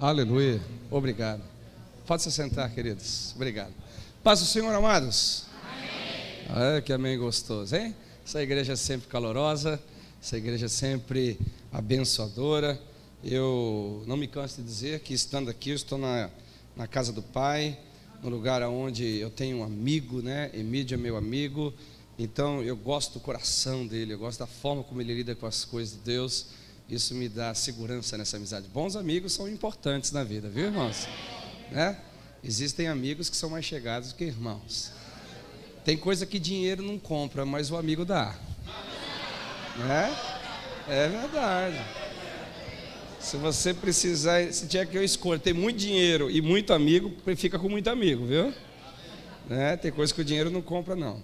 Aleluia. Obrigado. Faça sentar, queridos. Obrigado. Paz do Senhor, amados. Amém. Ah, que amém gostoso, hein? Essa igreja é sempre calorosa. Essa igreja é sempre abençoadora. Eu não me canso de dizer que estando aqui, eu estou na casa do Pai, no lugar onde eu tenho um amigo, né? Emílio é meu amigo. Então eu gosto do coração dele, eu gosto da forma como ele lida com as coisas de Deus. Isso me dá segurança nessa amizade. Bons amigos são importantes na vida, viu, irmãos? Né? Existem amigos que são mais chegados que irmãos. Tem coisa que dinheiro não compra, mas o amigo dá. Né? É verdade. Se você precisar, se tiver que eu escolho ter muito dinheiro e muito amigo, fica com muito amigo, viu? Né? Tem coisa que o dinheiro não compra, não.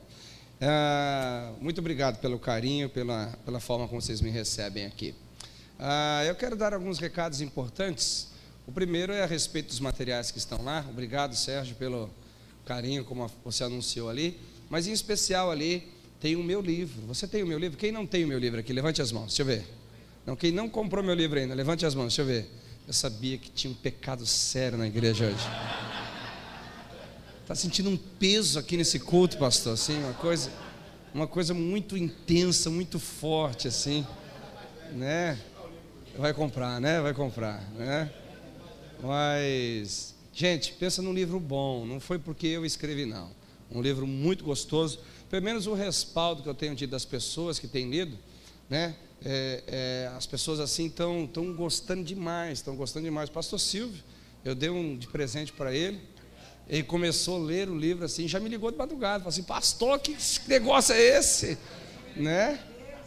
Muito obrigado pelo carinho, pela forma como vocês me recebem aqui. Eu quero dar alguns recados importantes. O primeiro é a respeito dos materiais que estão lá. Obrigado, Sérgio, pelo carinho, como você anunciou ali. Mas em especial ali tem o meu livro. Você tem o meu livro? Quem não tem o meu livro aqui? Levante as mãos, deixa eu ver. Não, quem não comprou meu livro ainda, levante as mãos, deixa eu ver. Eu sabia que tinha um pecado sério na igreja hoje. Está sentindo um peso aqui nesse culto, pastor, assim, uma coisa muito intensa, muito forte, assim, né? Vai comprar, né? Vai comprar, né? Mas, gente, pensa num livro bom, não foi porque eu escrevi, não. Um livro muito gostoso, pelo menos o respaldo que eu tenho tido das pessoas que têm lido, né? As pessoas assim estão gostando demais, Pastor Silvio, eu dei um de presente para ele, ele começou a ler o livro assim, já me ligou de madrugada, falou assim, pastor, que negócio é esse? Né?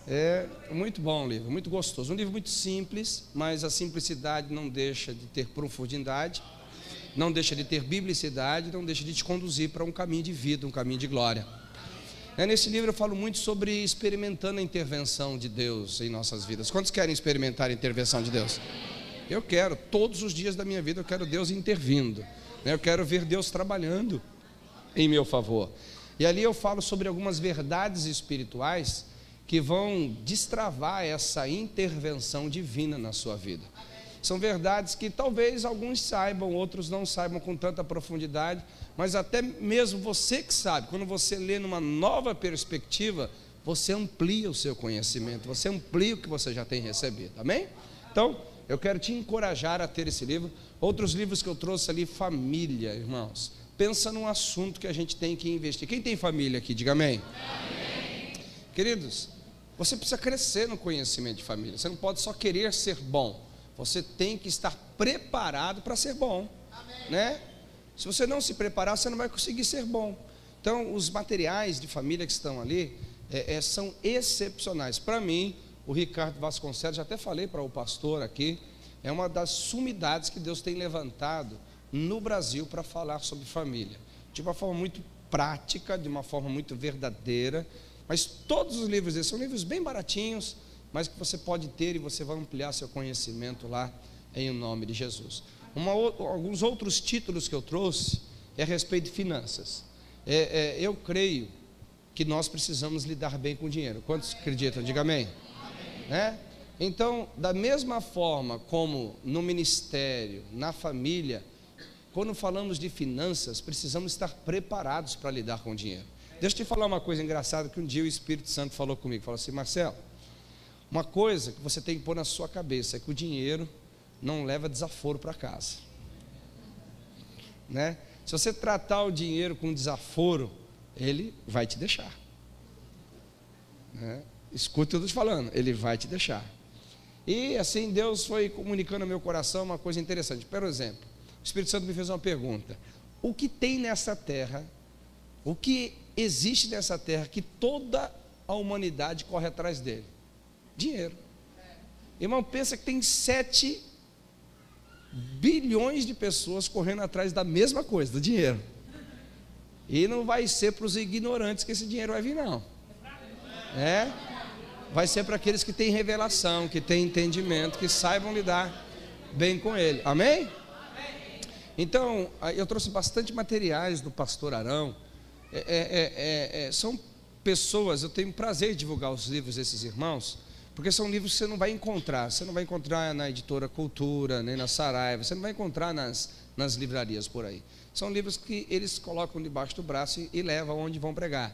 É muito bom o livro, muito gostoso, um livro muito simples, mas a simplicidade não deixa de ter profundidade, não deixa de ter biblicidade, não deixa de te conduzir para um caminho de vida, um caminho de glória. Nesse livro eu falo muito sobre experimentando a intervenção de Deus em nossas vidas. Quantos querem experimentar a intervenção de Deus? Eu quero, todos os dias da minha vida eu quero Deus intervindo, né? Eu quero ver Deus trabalhando em meu favor. E ali eu falo sobre algumas verdades espirituais que vão destravar essa intervenção divina na sua vida. São verdades que talvez alguns saibam, outros não saibam com tanta profundidade, mas até mesmo você que sabe, quando você lê numa nova perspectiva, você amplia o seu conhecimento, você amplia o que você já tem recebido, amém? Então, eu quero te encorajar a ter esse livro. Outros livros que eu trouxe ali, família, irmãos. Pensa num assunto que a gente tem que investir. Quem tem família aqui, diga amém. Amém. Queridos, você precisa crescer no conhecimento de família, você não pode só querer ser bom. Você tem que estar preparado para ser bom, né? Se você não se preparar, você não vai conseguir ser bom. Então, os materiais de família que estão ali são excepcionais. Para mim, o Ricardo Vasconcelos, já até falei para o pastor aqui, é uma das sumidades que Deus tem levantado no Brasil para falar sobre família. De uma forma muito prática, de uma forma muito verdadeira. Mas todos os livros desses são livros bem baratinhos, mas que você pode ter e você vai ampliar seu conhecimento lá em nome de Jesus. Alguns outros títulos que eu trouxe é a respeito de finanças. Eu creio que nós precisamos lidar bem com o dinheiro. Quantos acreditam? Diga amém. Amém. Né? Então, da mesma forma como no ministério, na família, quando falamos de finanças, precisamos estar preparados para lidar com o dinheiro. Deixa eu te falar uma coisa engraçada que um dia o Espírito Santo falou comigo. Falou assim, Marcelo, uma coisa que você tem que pôr na sua cabeça é que o dinheiro não leva desaforo para casa, né? Se você tratar o dinheiro com desaforo, ele vai te deixar, né? Escuta o que eu estou te falando, ele vai te deixar. E assim Deus foi comunicando ao meu coração uma coisa interessante. Por exemplo, o Espírito Santo me fez uma pergunta: o que tem nessa terra, o que existe nessa terra que toda a humanidade corre atrás dele? Dinheiro. Irmão, pensa que tem 7 bilhões de pessoas correndo atrás da mesma coisa, do dinheiro. E não vai ser para os ignorantes que esse dinheiro vai vir, não. É? Vai ser para aqueles que têm revelação, que têm entendimento, que saibam lidar bem com ele. Amém? Então, eu trouxe bastante materiais do pastor Arão. São pessoas, eu tenho prazer em divulgar os livros desses irmãos, Porque são livros que você não vai encontrar. Você não vai encontrar na Editora Cultura, nem na Saraiva. Você não vai encontrar nas livrarias por aí. São livros que eles colocam debaixo do braço e levam onde vão pregar.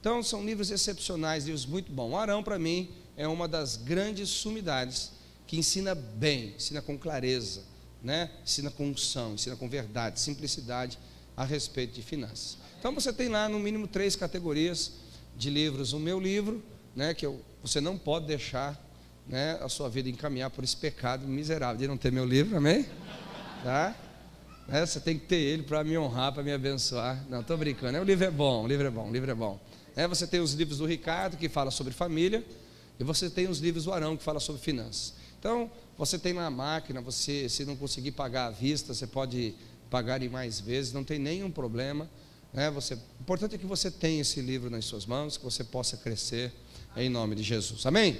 Então, são livros excepcionais, livros muito bons. O Arão, para mim, é uma das grandes sumidades que ensina bem, ensina com clareza, né? Ensina com unção, ensina com verdade, simplicidade a respeito de finanças. Então, você tem lá, no mínimo, 3 categorias de livros. O meu livro, né, que você não pode deixar, né, a sua vida encaminhar por esse pecado miserável de não ter meu livro, amém? Tá? É, você tem que ter ele para me honrar, para me abençoar. Não, estou brincando, o livro é bom, o livro é bom, o livro é bom. É, você tem os livros do Ricardo, que fala sobre família, e você tem os livros do Arão, que fala sobre finanças. Então, você tem na máquina, você, se não conseguir pagar à vista, você pode pagar em mais vezes, não tem nenhum problema. Né? O importante é que você tenha esse livro nas suas mãos, que você possa crescer em nome de Jesus. Amém?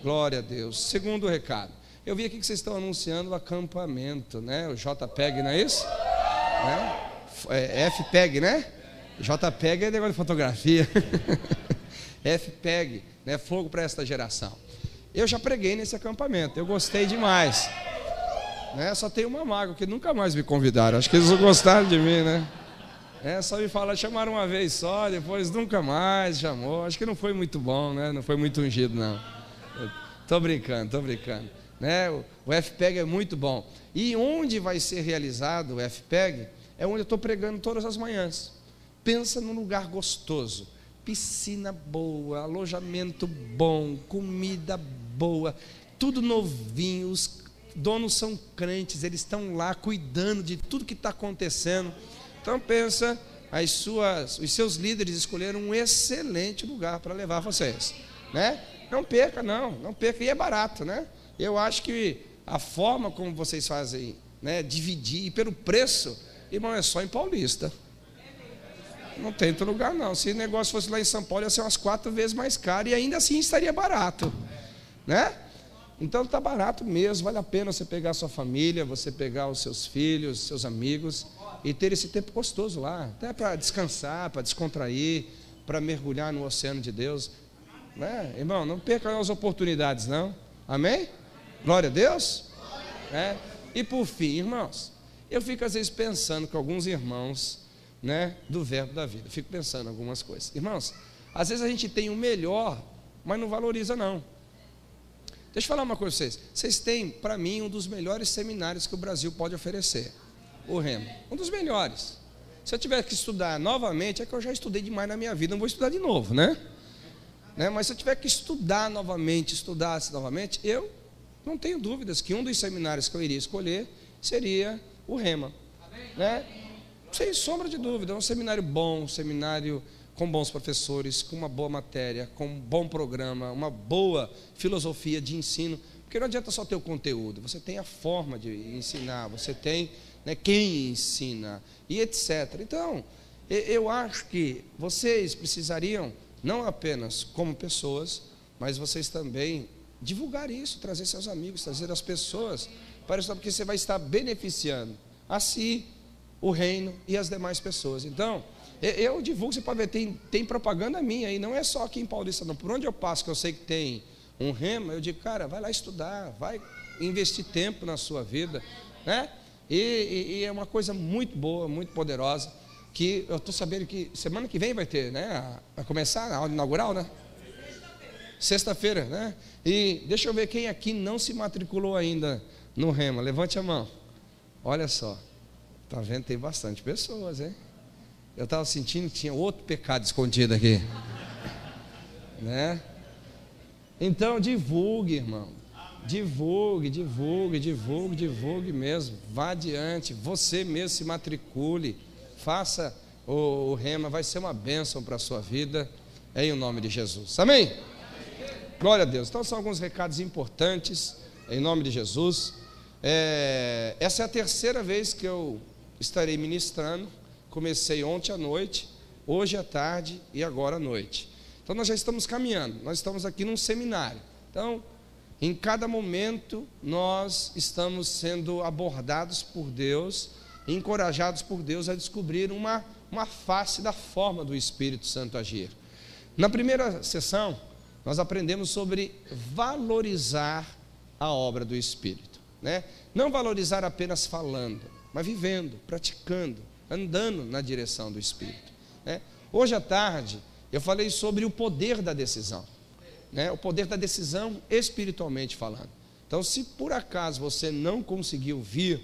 Glória a Deus. Segundo recado. Eu vi aqui que vocês estão anunciando o acampamento, né? O JPEG, não é isso? Né? É FPEG, né? JPEG é negócio de fotografia. FPEG, né? Fogo para esta geração. Eu já preguei nesse acampamento, eu gostei demais. Né? Só tem uma mágoa, que nunca mais me convidaram. Acho que eles não gostaram de mim, né? É, só me falaram, chamaram uma vez só, depois nunca mais chamou. Acho que não foi muito bom, né? Não foi muito ungido, não. Estou brincando, estou brincando. Né? O FPEG é muito bom. E onde vai ser realizado o FPEG é onde eu estou pregando todas as manhãs. Pensa num lugar gostoso, piscina boa, alojamento bom, comida boa, tudo novinho. Os donos são crentes, eles estão lá cuidando de tudo que está acontecendo. Então pensa, os seus líderes escolheram um excelente lugar para levar vocês, né? Não perca, não perca, e é barato, né? Eu acho que a forma como vocês fazem, né, dividir, e pelo preço, irmão, é só em Paulista. Não tem outro lugar, não. Se o negócio fosse lá em São Paulo, ia ser umas 4 vezes mais caro, e ainda assim estaria barato, né? Então está barato mesmo, vale a pena você pegar a sua família, você pegar os seus filhos, seus amigos, e ter esse tempo gostoso lá, até para descansar, para descontrair, para mergulhar no oceano de Deus, né? Irmão, não perca as oportunidades, não. Amém? Glória a Deus. É. E por fim, irmãos, eu fico às vezes pensando com alguns irmãos, né, do Verbo da Vida. Fico pensando algumas coisas. Irmãos, às vezes a gente tem o melhor, mas não valoriza, não. Deixa eu falar uma coisa para vocês. Vocês têm, para mim, um dos melhores seminários que o Brasil pode oferecer. O Rhema. Um dos melhores. Se eu tiver que estudar novamente, é que eu já estudei demais na minha vida, não vou estudar de novo, né? Né? Mas se eu tiver que estudar novamente, eu não tenho dúvidas que um dos seminários que eu iria escolher seria o Rhema, né? Sem sombra de dúvida, é um seminário bom, um seminário com bons professores, com uma boa matéria, com um bom programa, uma boa filosofia de ensino, porque não adianta só ter o conteúdo, você tem a forma de ensinar, você tem, né, quem ensina e etc. Então, eu acho que vocês precisariam, não apenas como pessoas, mas vocês também divulgar isso, trazer seus amigos, trazer as pessoas, para isso, porque você vai estar beneficiando a si, o reino e as demais pessoas. Então, eu divulgo, você pode ver, tem propaganda minha aí, não é só aqui em Paulista, não. Por onde eu passo, que eu sei que tem um Rhema, eu digo, cara, vai lá estudar, vai investir tempo na sua vida, né? E é uma coisa muito boa, muito poderosa, que eu estou sabendo que semana que vem vai ter, né? Vai começar a aula inaugural, né? Sexta-feira, né? E deixa eu ver quem aqui não se matriculou ainda no Rhema. Levante a mão. Olha só. Tá vendo? Tem bastante pessoas, hein? Eu estava sentindo que tinha outro pecado escondido aqui. Né? Então, divulgue, irmão. Divulgue mesmo. Vá adiante. Você mesmo se matricule. Faça o Rhema, vai ser uma bênção para a sua vida, em nome de Jesus. Amém? Glória a Deus. Então são alguns recados importantes, em nome de Jesus. Essa é a 3ª vez que eu estarei ministrando. Comecei ontem à noite, hoje à tarde e agora à noite. Então nós já estamos caminhando, nós estamos aqui num seminário. Então, em cada momento, nós estamos sendo abordados por Deus, encorajados por Deus a descobrir uma face da forma do Espírito Santo agir. Na primeira sessão, nós aprendemos sobre valorizar a obra do Espírito, né? Não valorizar apenas falando, mas vivendo, praticando, andando na direção do Espírito, né? Hoje à tarde eu falei sobre o poder da decisão, né? O poder da decisão espiritualmente falando. Então, se por acaso você não conseguiu vir,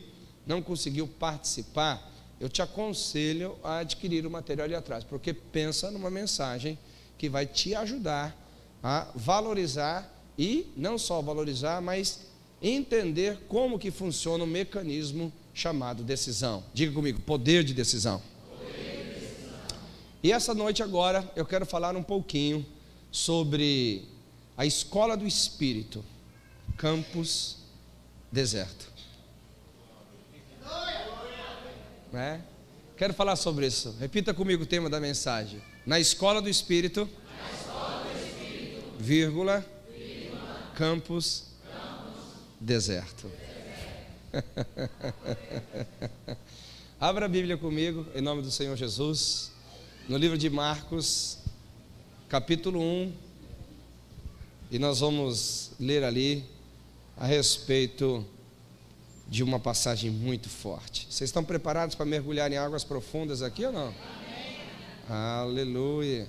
não conseguiu participar, eu te aconselho a adquirir o material ali atrás, porque pensa numa mensagem que vai te ajudar a valorizar, e não só valorizar, mas entender como que funciona o mecanismo chamado decisão. Diga comigo, poder de decisão. Poder de decisão. E essa noite agora eu quero falar um pouquinho sobre a Escola do Espírito, Campus Deserto. Né? Quero falar sobre isso. Repita comigo o tema da mensagem: na Escola do Espírito, vírgula, Campus Deserto. Abra a Bíblia comigo, em nome do Senhor Jesus, no livro de Marcos, capítulo 1, e nós vamos ler ali a respeito de uma passagem muito forte. Vocês estão preparados para mergulhar em águas profundas aqui ou não? Amém. Aleluia.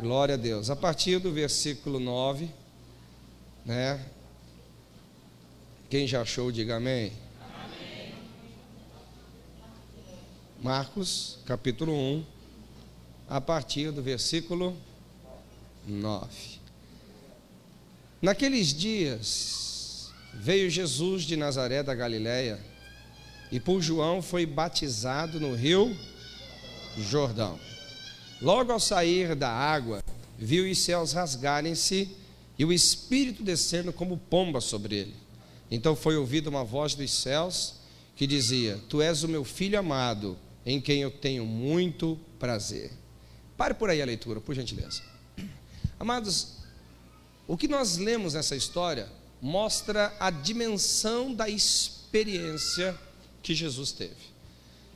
Glória a Deus. A partir do versículo 9, né? Quem já achou, diga amém. Amém. Marcos, capítulo 1, a partir do versículo 9. Naqueles dias veio Jesus de Nazaré da Galiléia, e por João foi batizado no rio Jordão. Logo ao sair da água, viu os céus rasgarem-se e o Espírito descendo como pomba sobre ele. Então foi ouvida uma voz dos céus que dizia: Tu és o meu filho amado, em quem eu tenho muito prazer. Pare por aí a leitura, por gentileza. Amados, o que nós lemos nessa história mostra a dimensão da experiência que Jesus teve.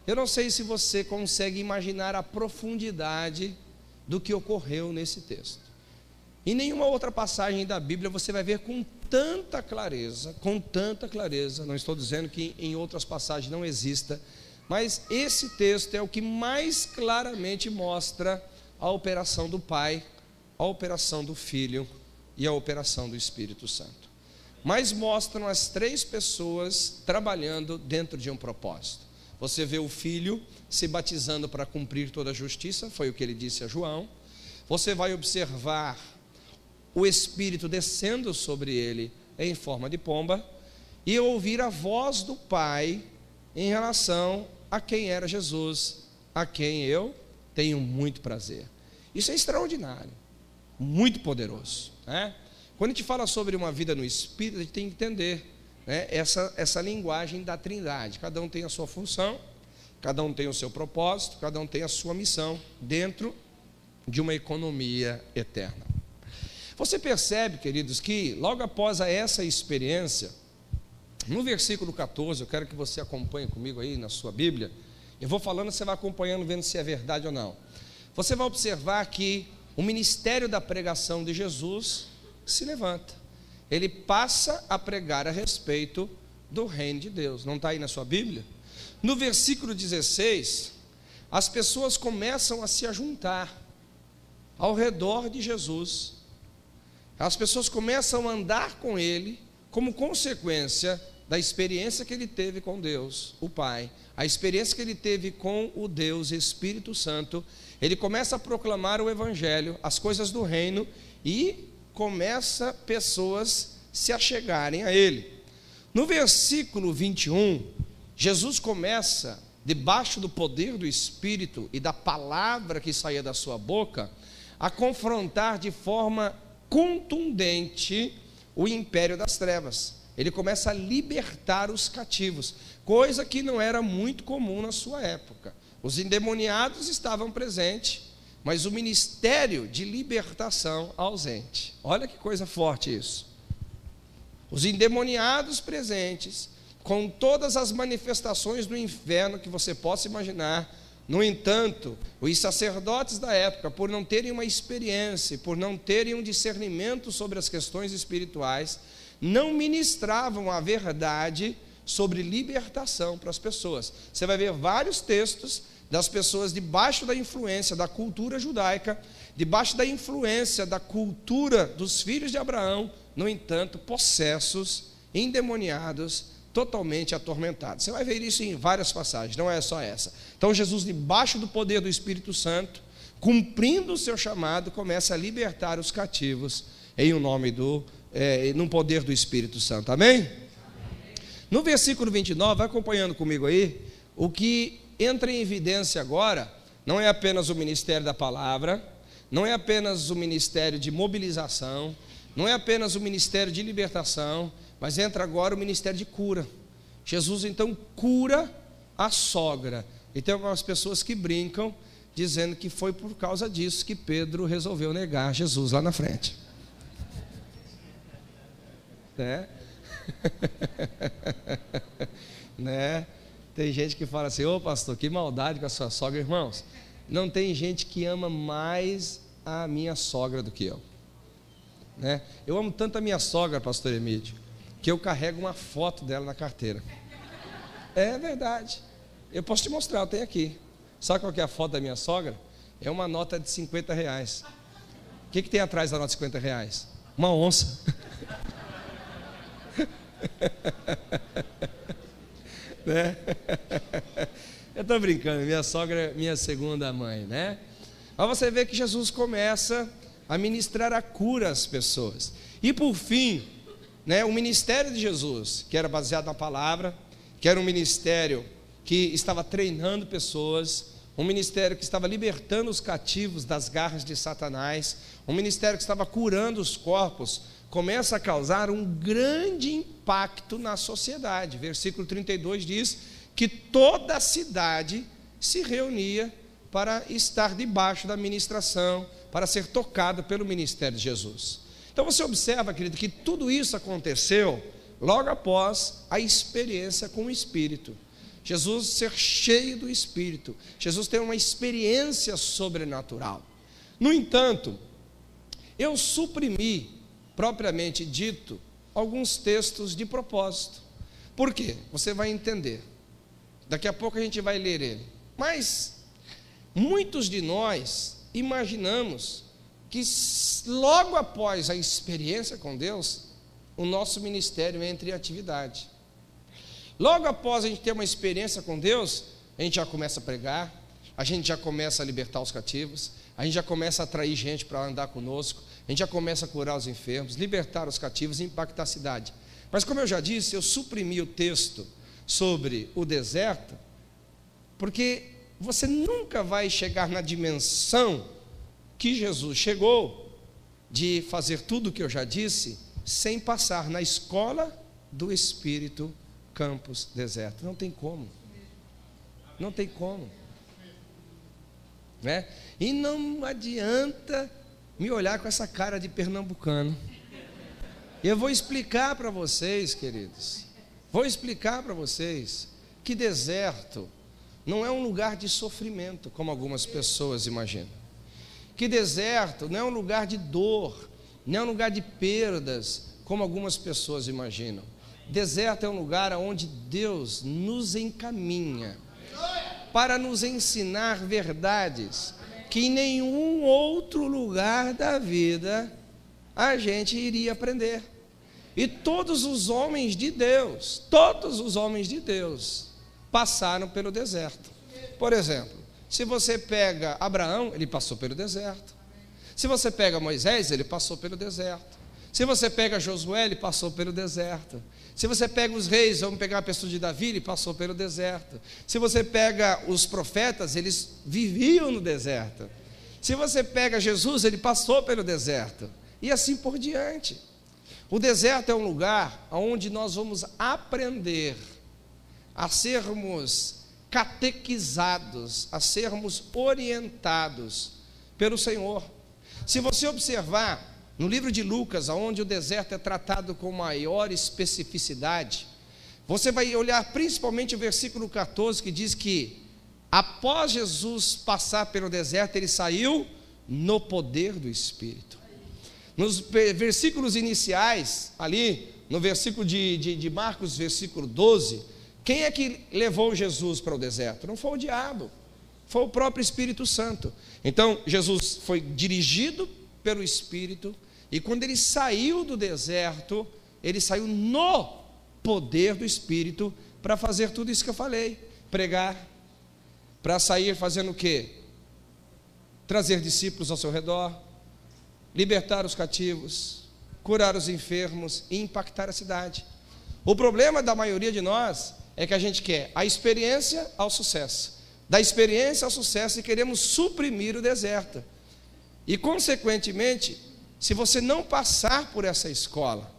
Eu não sei se você consegue imaginar a profundidade do que ocorreu nesse texto. Em nenhuma outra passagem da Bíblia você vai ver com tanta clareza, não estou dizendo que em outras passagens não exista, mas esse texto é o que mais claramente mostra a operação do Pai, a operação do Filho e a operação do Espírito Santo. Mas mostram as três pessoas trabalhando dentro de um propósito. Você vê o Filho se batizando para cumprir toda a justiça, foi o que ele disse a João. Você vai observar o Espírito descendo sobre ele em forma de pomba, e ouvir a voz do Pai em relação a quem era Jesus, a quem eu tenho muito prazer. Isso é extraordinário, muito poderoso, né? Quando a gente fala sobre uma vida no Espírito, a gente tem que entender, né, essa linguagem da Trindade. Cada um tem a sua função, cada um tem o seu propósito, cada um tem a sua missão dentro de uma economia eterna. Você percebe, queridos, que logo após essa experiência, no versículo 14, eu quero que você acompanhe comigo aí na sua Bíblia. Eu vou falando, você vai acompanhando, vendo se é verdade ou não. Você vai observar que o ministério da pregação de Jesus se levanta, ele passa a pregar a respeito do reino de Deus. Não está aí na sua Bíblia? No versículo 16, as pessoas começam a se ajuntar ao redor de Jesus, as pessoas começam a andar com ele, como consequência da experiência que ele teve com Deus, o Pai, a experiência que ele teve com o Deus Espírito Santo. Ele começa a proclamar o Evangelho, as coisas do reino, e começa pessoas se achegarem a ele. No versículo 21, Jesus começa, debaixo do poder do Espírito e da palavra que saía da sua boca, a confrontar de forma contundente o império das trevas. Ele começa a libertar os cativos, coisa que não era muito comum na sua época. Os endemoniados estavam presentes, mas o ministério de libertação ausente. Olha que coisa forte isso. Os endemoniados presentes, com todas as manifestações do inferno que você possa imaginar, No entanto, os sacerdotes da época, por não terem uma experiência, por não terem um discernimento sobre as questões espirituais, não ministravam a verdade sobre libertação para as pessoas. Você vai ver vários textos das pessoas debaixo da influência da cultura judaica, debaixo da influência da cultura dos filhos de Abraão, no entanto, possessos, endemoniados, totalmente atormentados. Você vai ver isso em várias passagens, não é só essa. Então Jesus, debaixo do poder do Espírito Santo, cumprindo o seu chamado, começa a libertar os cativos em um nome do, no poder do Espírito Santo, amém? No versículo 29, vai acompanhando comigo aí, o que entra em evidência agora, não é apenas o ministério da palavra, não é apenas o ministério de mobilização, não é apenas o ministério de libertação, mas entra agora o ministério de cura. Jesus então cura a sogra. E tem algumas pessoas que brincam, dizendo que foi por causa disso que Pedro resolveu negar Jesus lá na frente, né? Né? Tem gente que fala assim, ô pastor, que maldade com a sua sogra. Irmãos, não tem gente que ama mais a minha sogra do que eu, né? Eu amo tanto a minha sogra, pastor Emílio, que eu carrego uma foto dela na carteira. É verdade. Eu posso te mostrar, eu tenho aqui. Sabe qual que é a foto da minha sogra? É uma nota de 50 reais. O que tem atrás da nota de 50 reais? Uma onça. Né? Eu estou brincando, minha sogra é minha segunda mãe, né? Mas você vê que Jesus começa a ministrar a cura às pessoas. E por fim, né, o ministério de Jesus, que era baseado na palavra, que era um ministério que estava treinando pessoas, um ministério que estava libertando os cativos das garras de Satanás, um ministério que estava curando os corpos, começa a causar um grande impacto na sociedade. Versículo 32 diz que toda a cidade se reunia para estar debaixo da ministração, para ser tocada pelo ministério de Jesus. Então você observa, querido, que tudo isso aconteceu logo após a experiência com o Espírito. Jesus ser cheio do Espírito, Jesus ter uma experiência sobrenatural. No entanto, eu suprimi, propriamente dito, alguns textos de propósito. Por quê? Você vai entender. Daqui a pouco a gente vai ler ele. Mas muitos de nós imaginamos que logo após a experiência com Deus, o nosso ministério entra em atividade. Logo após a gente ter uma experiência com Deus, a gente já começa a pregar, a gente já começa a libertar os cativos, a gente já começa a atrair gente para andar conosco, a gente já começa a curar os enfermos, libertar os cativos e impactar a cidade. Mas como eu já disse, eu suprimi o texto sobre o deserto, porque você nunca vai chegar na dimensão que Jesus chegou, de fazer tudo o que eu já disse, sem passar na escola do Espírito, campus, deserto. Não tem como, não tem como, né? E não adianta me olhar com essa cara de pernambucano. Eu vou explicar para vocês, queridos, vou explicar para vocês que deserto não é um lugar de sofrimento, como algumas pessoas imaginam. Que deserto não é um lugar de dor, não é um lugar de perdas, como algumas pessoas imaginam. Deserto é um lugar onde Deus nos encaminha para nos ensinar verdades que em nenhum outro lugar da vida a gente iria aprender. E todos os homens de Deus, todos os homens de Deus passaram pelo deserto. Por exemplo, se você pega Abraão, ele passou pelo deserto. Se você pega Moisés, ele passou pelo deserto. Se você pega Josué, ele passou pelo deserto. Se você pega os reis, vamos pegar a pessoa de Davi, ele passou pelo deserto. Se você pega os profetas, eles viviam no deserto. Se você pega Jesus, ele passou pelo deserto. E assim por diante. O deserto é um lugar onde nós vamos aprender a sermos catequizados, a sermos orientados pelo Senhor. Se você observar no livro de Lucas, onde o deserto é tratado com maior especificidade, você vai olhar principalmente o versículo 14, que diz que Após Jesus passar pelo deserto, ele saiu no poder do Espírito. Nos versículos iniciais, ali no versículo de Marcos, versículo 12, quem é que levou Jesus para o deserto? Não foi o diabo, foi o próprio Espírito Santo. Então Jesus foi dirigido pelo Espírito, e quando ele saiu do deserto, ele saiu no poder do Espírito para fazer tudo isso que eu falei: pregar, para sair fazendo o quê? Trazer discípulos ao seu redor, libertar os cativos, curar os enfermos e impactar a cidade. O problema da maioria de nós é que a gente quer a experiência ao sucesso, da experiência ao sucesso, e queremos suprimir o deserto. E consequentemente, se você não passar por essa escola,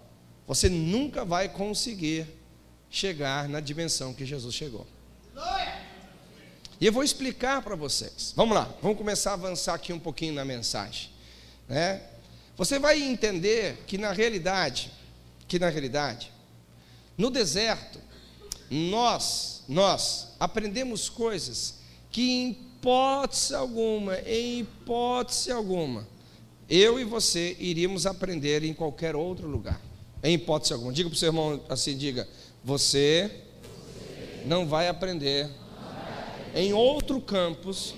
você nunca vai conseguir chegar na dimensão que Jesus chegou. E eu vou explicar para vocês. Vamos lá, vamos começar a avançar aqui um pouquinho na mensagem, né? Você vai entender que na realidade, no deserto, nós aprendemos coisas que em hipótese alguma, eu e você iríamos aprender em qualquer outro lugar. Em hipótese alguma. Diga para o seu irmão assim, diga: você não vai aprender em outro campus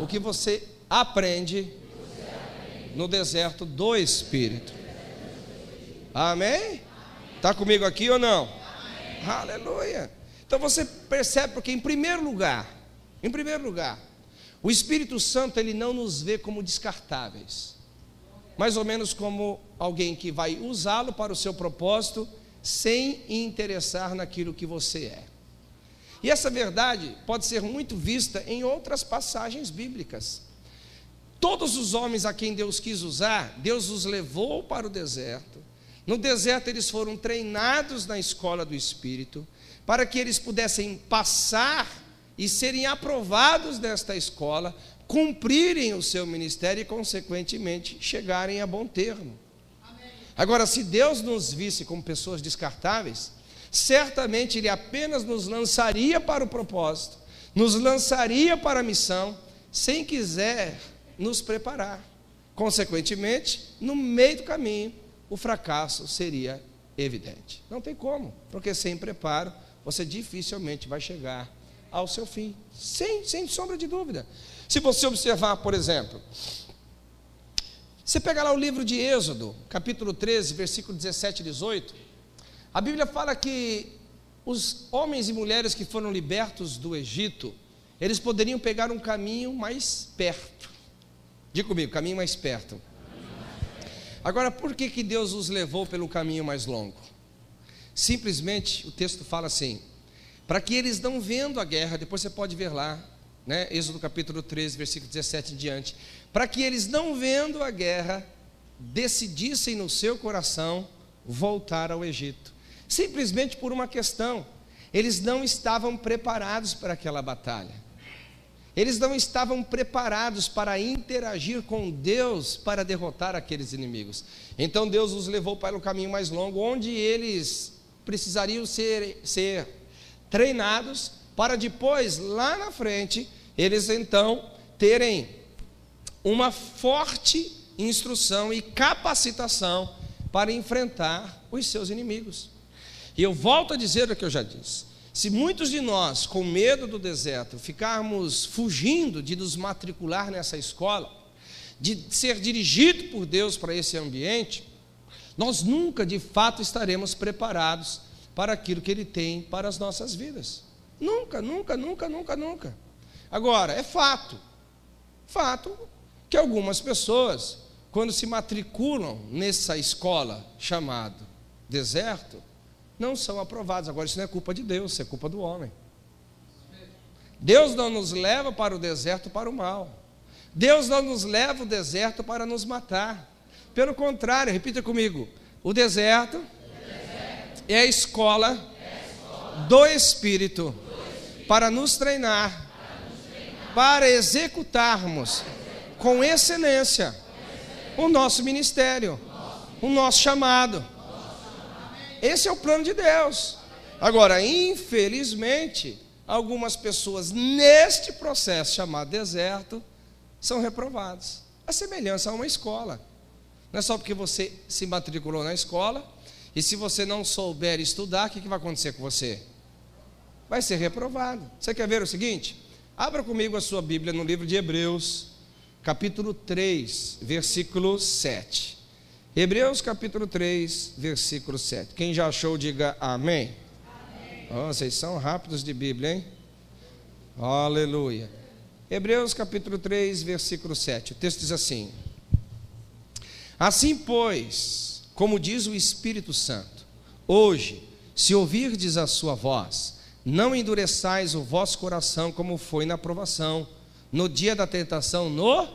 o que você aprende no deserto do Espírito. Amém? Está comigo aqui ou não? Amém. Aleluia. Então você percebe, porque em primeiro lugar, o Espírito Santo, ele não nos vê como descartáveis, mais ou menos como alguém que vai usá-lo para o seu propósito, sem interessar naquilo que você é. E essa verdade pode ser muito vista em outras passagens bíblicas. Todos os homens a quem Deus quis usar, Deus os levou para o deserto. No deserto eles foram treinados na escola do Espírito, para que eles pudessem passar e serem aprovados desta escola, cumprirem o seu ministério e consequentemente chegarem a bom termo. Amém. Agora, se Deus nos visse como pessoas descartáveis, certamente Ele apenas nos lançaria para o propósito, nos lançaria para a missão, sem quiser nos preparar. Consequentemente, no meio do caminho, o fracasso seria evidente. Não tem como, porque sem preparo você dificilmente vai chegar ao seu fim, sem sombra de dúvida. Se você observar, por exemplo, você pega lá o livro de Êxodo, capítulo 13, versículo 17 e 18, a Bíblia fala que os homens e mulheres que foram libertos do Egito, eles poderiam pegar um caminho mais perto. Diga comigo: caminho mais perto. Agora, por que Deus os levou pelo caminho mais longo? Simplesmente, o texto fala assim, para que eles não vendo a guerra, depois você pode ver lá, né? Êxodo capítulo 13, versículo 17 em diante, para que eles não vendo a guerra, decidissem no seu coração voltar ao Egito, simplesmente por uma questão: eles não estavam preparados para aquela batalha, eles não estavam preparados para interagir com Deus, para derrotar aqueles inimigos. Então Deus os levou para o caminho mais longo, onde eles precisariam ser treinados, para depois, lá na frente, eles então terem uma forte instrução e capacitação para enfrentar os seus inimigos. E eu volto a dizer o que eu já disse: se muitos de nós, com medo do deserto, ficarmos fugindo de nos matricular nessa escola, de ser dirigido por Deus para esse ambiente, nós nunca de fato estaremos preparados para aquilo que Ele tem para as nossas vidas. Nunca. Agora, é fato que algumas pessoas, quando se matriculam nessa escola chamada deserto, não são aprovadas. Agora, isso não é culpa de Deus, isso é culpa do homem. Deus não nos leva para o deserto para o mal. Deus não nos leva o deserto para nos matar. Pelo contrário, repita comigo: o deserto é a escola do Espírito, para nos treinar, para executarmos com excelência o nosso ministério, o nosso chamado. Esse é o plano de Deus. Agora, infelizmente, algumas pessoas neste processo chamado deserto são reprovadas. A semelhança a uma escola. Não é só porque você se matriculou na escola, e se você não souber estudar, o que vai acontecer com você? Vai ser reprovado. Você quer ver o seguinte? Abra comigo a sua Bíblia no livro de Hebreus, capítulo 3, versículo 7. Hebreus, capítulo 3, versículo 7. Quem já achou, diga amém. Amém. Oh, vocês são rápidos de Bíblia, hein? Aleluia. Hebreus, capítulo 3, versículo 7. O texto diz assim: assim, pois, como diz o Espírito Santo, hoje, se ouvirdes a sua voz, não endureçais o vosso coração como foi na provação, no dia da tentação no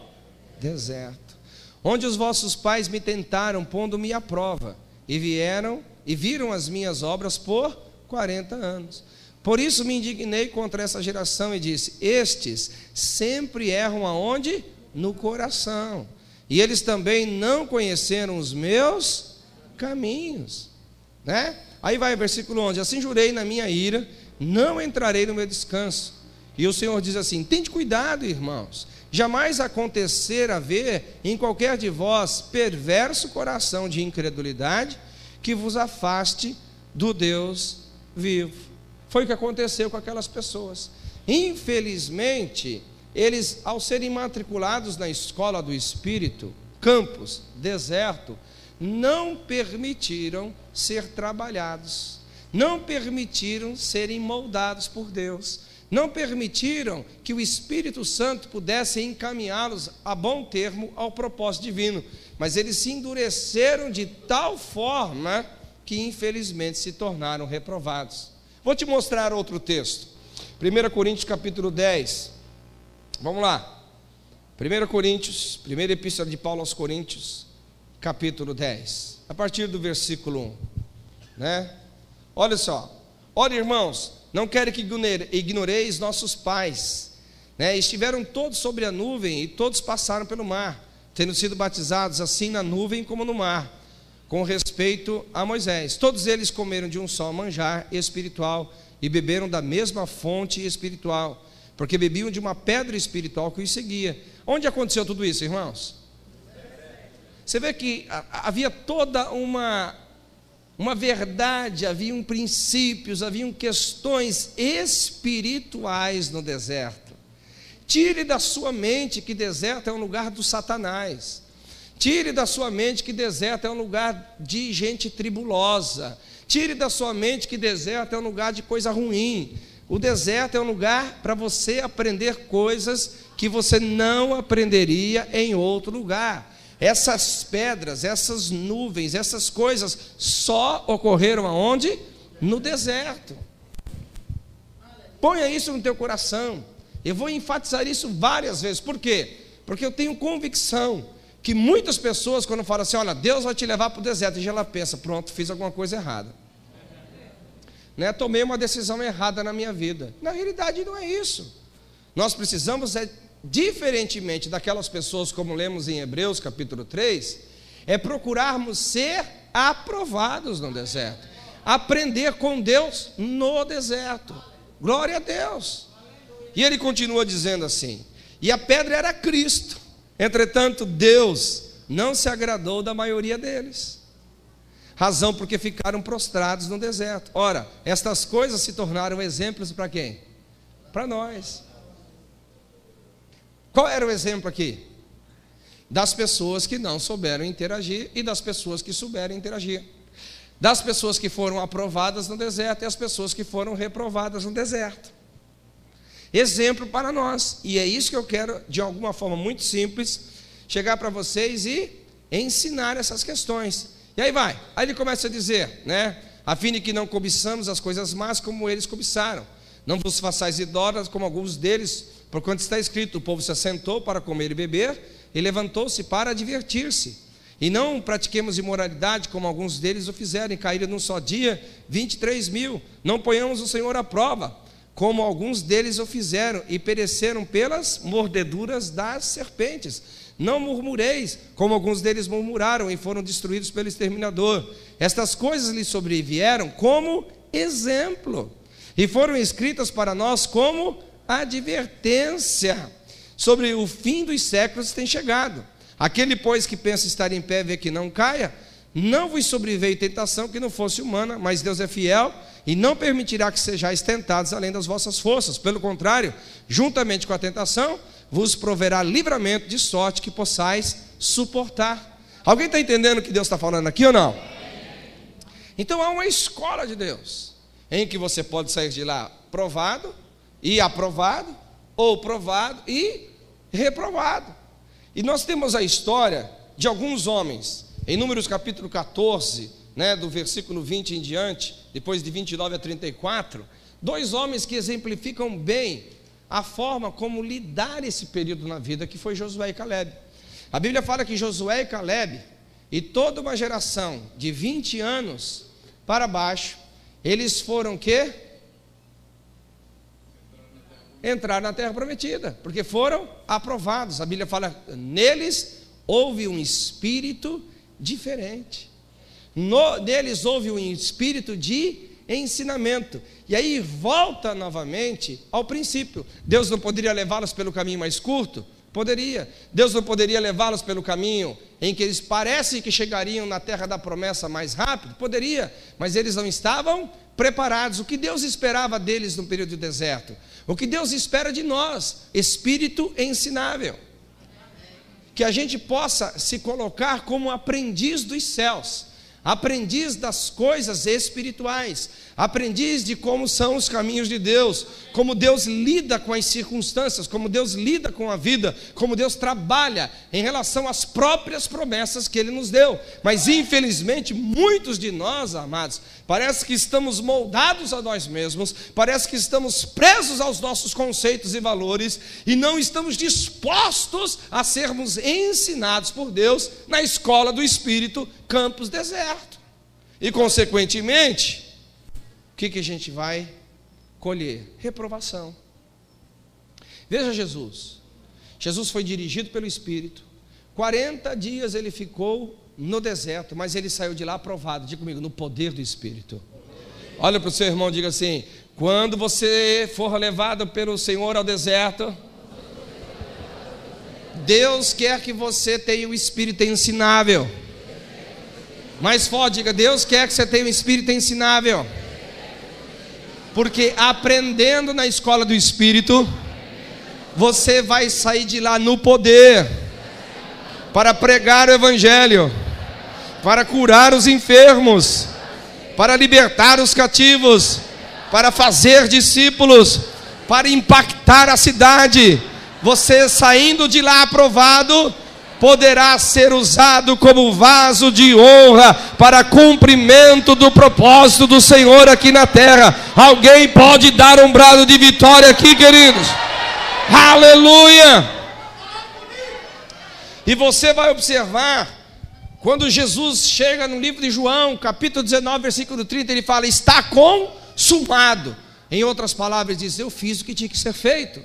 deserto, onde os vossos pais me tentaram, pondo-me à prova, e vieram e viram as minhas obras por 40 anos. Por isso me indignei contra essa geração e disse: estes sempre erram aonde? No coração. E eles também não conheceram os meus caminhos, né? Aí vai o versículo 11: assim jurei na minha ira, não entrarei no meu descanso. E o Senhor diz assim: tende cuidado, irmãos, jamais acontecer haver em qualquer de vós perverso coração de incredulidade que vos afaste do Deus vivo. Foi o que aconteceu com aquelas pessoas. Infelizmente, eles, ao serem matriculados na escola do Espírito, campus, deserto, não permitiram ser trabalhados, não permitiram serem moldados por Deus, não permitiram que o Espírito Santo pudesse encaminhá-los a bom termo ao propósito divino, mas eles se endureceram de tal forma que infelizmente se tornaram reprovados. Vou te mostrar outro texto, 1 Coríntios capítulo 10, vamos lá, 1 Coríntios, primeira epístola de Paulo aos Coríntios, capítulo 10, a partir do versículo 1, né? Olha só, olha, irmãos, não quero que ignoreis nossos pais, né? Estiveram todos sobre a nuvem e todos passaram pelo mar, tendo sido batizados assim na nuvem como no mar, com respeito a Moisés. Todos eles comeram de um só manjar espiritual e beberam da mesma fonte espiritual, porque bebiam de uma pedra espiritual que os seguia. Onde aconteceu tudo isso, irmãos? Você vê que havia toda uma verdade, haviam princípios, haviam questões espirituais no deserto. Tire da sua mente que deserto é um lugar do Satanás. Tire da sua mente que deserto é um lugar de gente tribulosa. Tire da sua mente que deserto é um lugar de coisa ruim. O deserto é um lugar para você aprender coisas que você não aprenderia em outro lugar. Essas pedras, essas nuvens, essas coisas só ocorreram aonde? No deserto. Ponha isso no teu coração. Eu vou enfatizar isso várias vezes. Por quê? Porque eu tenho convicção que muitas pessoas, quando falam assim: olha, Deus vai te levar para o deserto, e já ela pensa: pronto, fiz alguma coisa errada, né? Tomei uma decisão errada na minha vida. Na realidade não é isso. Nós precisamos diferentemente daquelas pessoas, como lemos em Hebreus capítulo 3, é procurarmos ser aprovados no deserto, aprender com Deus no deserto. Glória a Deus. E ele continua dizendo assim: e a pedra era Cristo, entretanto Deus não se agradou da maioria deles, razão porque ficaram prostrados no deserto. Ora, estas coisas se tornaram exemplos para quem? Para nós. Qual era o exemplo aqui? Das pessoas que não souberam interagir e das pessoas que souberam interagir, das pessoas que foram aprovadas no deserto e as pessoas que foram reprovadas no deserto. Exemplo para nós. E é isso que eu quero, de alguma forma muito simples, chegar para vocês e ensinar essas questões. E aí vai, aí ele começa a dizer, né? A fim de que não cobiçamos as coisas más como eles cobiçaram, não vos façais idólatras como alguns deles, porquanto está escrito: o povo se assentou para comer e beber, e levantou-se para divertir-se. E não pratiquemos imoralidade, como alguns deles o fizeram, e caíram num só dia 23.000. Não ponhamos o Senhor à prova, como alguns deles o fizeram, e pereceram pelas mordeduras das serpentes. Não murmureis, como alguns deles murmuraram, e foram destruídos pelo exterminador. Estas coisas lhe sobrevieram como exemplo, e foram escritas para nós como advertência sobre o fim dos séculos que tem chegado. Aquele, pois, que pensa estar em pé, vê que não caia, não vos sobreveio tentação que não fosse humana, mas Deus é fiel e não permitirá que sejais tentados além das vossas forças. Pelo contrário, juntamente com a tentação, vos proverá livramento de sorte que possais suportar. Alguém está entendendo o que Deus está falando aqui ou não? Então há uma escola de Deus, em que você pode sair de lá provado e aprovado, ou provado e reprovado. E nós temos a história de alguns homens, em Números capítulo 14, né, do versículo 20 em diante, depois de 29 a 34, dois homens que exemplificam bem a forma como lidar esse período na vida, que foi Josué e Calebe. A Bíblia fala que Josué e Calebe, e toda uma geração de 20 anos para baixo, eles foram quê? Entrar na terra prometida, porque foram aprovados. A Bíblia fala, neles houve um espírito diferente. Neles houve um espírito de ensinamento. E aí volta novamente ao princípio. Deus não poderia levá-los pelo caminho mais curto? Poderia. Deus não poderia levá-los pelo caminho em que eles parecem que chegariam na terra da promessa mais rápido? Poderia, mas eles não estavam preparados. O que Deus esperava deles no período do deserto? O que Deus espera de nós? Espírito ensinável. Que a gente possa se colocar como aprendiz dos céus, aprendiz das coisas espirituais, aprendiz de como são os caminhos de Deus, como Deus lida com as circunstâncias, como Deus lida com a vida, como Deus trabalha em relação às próprias promessas que Ele nos deu. Mas infelizmente muitos de nós, amados, parece que estamos moldados a nós mesmos, parece que estamos presos aos nossos conceitos e valores e não estamos dispostos a sermos ensinados por Deus na escola do Espírito, campus deserto. E consequentemente, o que a gente vai colher? Reprovação. Veja Jesus. Jesus foi dirigido pelo Espírito. 40 dias ele ficou no deserto, mas ele saiu de lá aprovado. Diga comigo, no poder do Espírito. Olha para o seu irmão e diga assim: quando você for levado pelo Senhor ao deserto, Deus quer que você tenha o Espírito ensinável. Mais forte, diga: Deus quer que você tenha um espírito ensinável. Porque aprendendo na escola do Espírito, você vai sair de lá no poder para pregar o Evangelho, para curar os enfermos, para libertar os cativos, para fazer discípulos, para impactar a cidade. Você saindo de lá aprovado, poderá ser usado como vaso de honra para cumprimento do propósito do Senhor aqui na terra. Alguém pode dar um brado de vitória aqui, queridos? Aleluia! E você vai observar, quando Jesus chega no livro de João, capítulo 19, versículo 30, ele fala: está consumado. Em outras palavras, diz: eu fiz o que tinha que ser feito.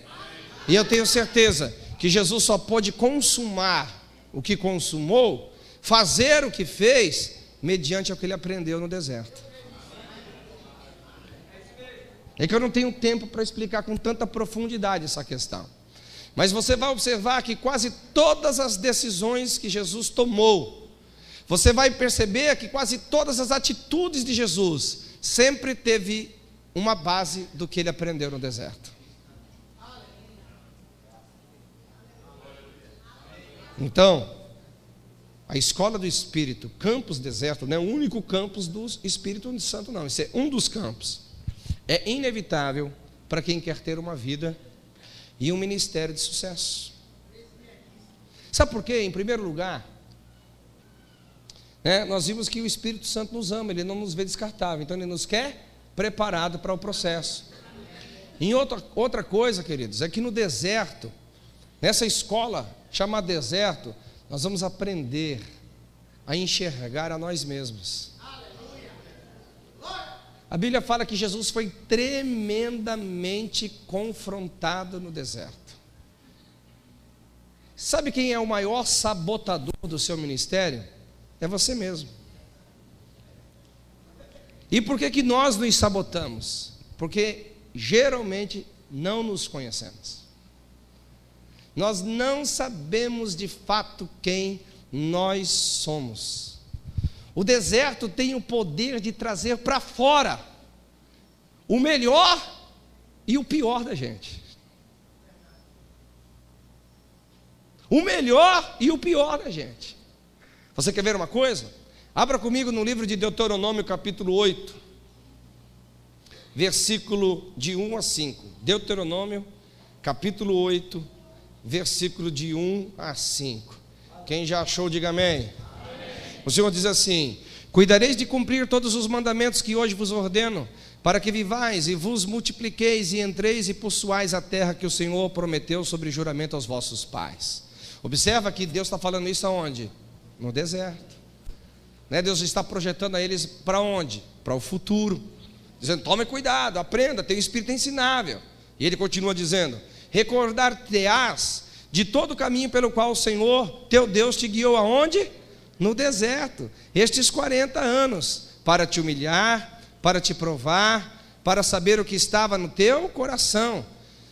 E eu tenho certeza que Jesus só pôde consumar o que consumou, fazer o que fez, mediante o que ele aprendeu no deserto. É que eu não tenho tempo para explicar com tanta profundidade essa questão, mas você vai observar que quase todas as decisões que Jesus tomou, você vai perceber que quase todas as atitudes de Jesus sempre teve uma base do que ele aprendeu no deserto. Então, a escola do Espírito, campus deserto, não é o único campus do Espírito Santo não, isso é um dos campos. É inevitável para quem quer ter uma vida e um ministério de sucesso. Sabe por quê? Em primeiro lugar, né, nós vimos que o Espírito Santo nos ama, ele não nos vê descartável, então ele nos quer preparado para o processo. E outra coisa, queridos, é que no deserto, nessa escola chamado deserto, nós vamos aprender a enxergar a nós mesmos. A Bíblia fala que Jesus foi tremendamente confrontado no deserto. Sabe quem é o maior sabotador do seu ministério? É você mesmo. E por que nós nos sabotamos? porque geralmente não nos conhecemos. Nós não sabemos de fato quem nós somos. O deserto tem o poder de trazer para fora o melhor e o pior da gente. O melhor e o pior da gente. Você quer ver uma coisa? Abra comigo no livro de Deuteronômio, capítulo 8, versículo de 1 a 5. Deuteronômio, capítulo 8, versículo de 1 a 5. Quem já achou, diga amém. O Senhor diz assim: cuidareis de cumprir todos os mandamentos que hoje vos ordeno, para que vivais e vos multipliqueis e entreis e possuais a terra que o Senhor prometeu sobre juramento aos vossos pais. Observa que Deus está falando isso aonde? No deserto, né? Deus está projetando a eles para onde? Para o futuro, dizendo: tome cuidado, aprenda, tem um espírito ensinável. E ele continua dizendo: recordar-te-ás de todo o caminho pelo qual o Senhor teu Deus te guiou aonde? No deserto, estes 40 anos, para te humilhar, para te provar, para saber o que estava no teu coração,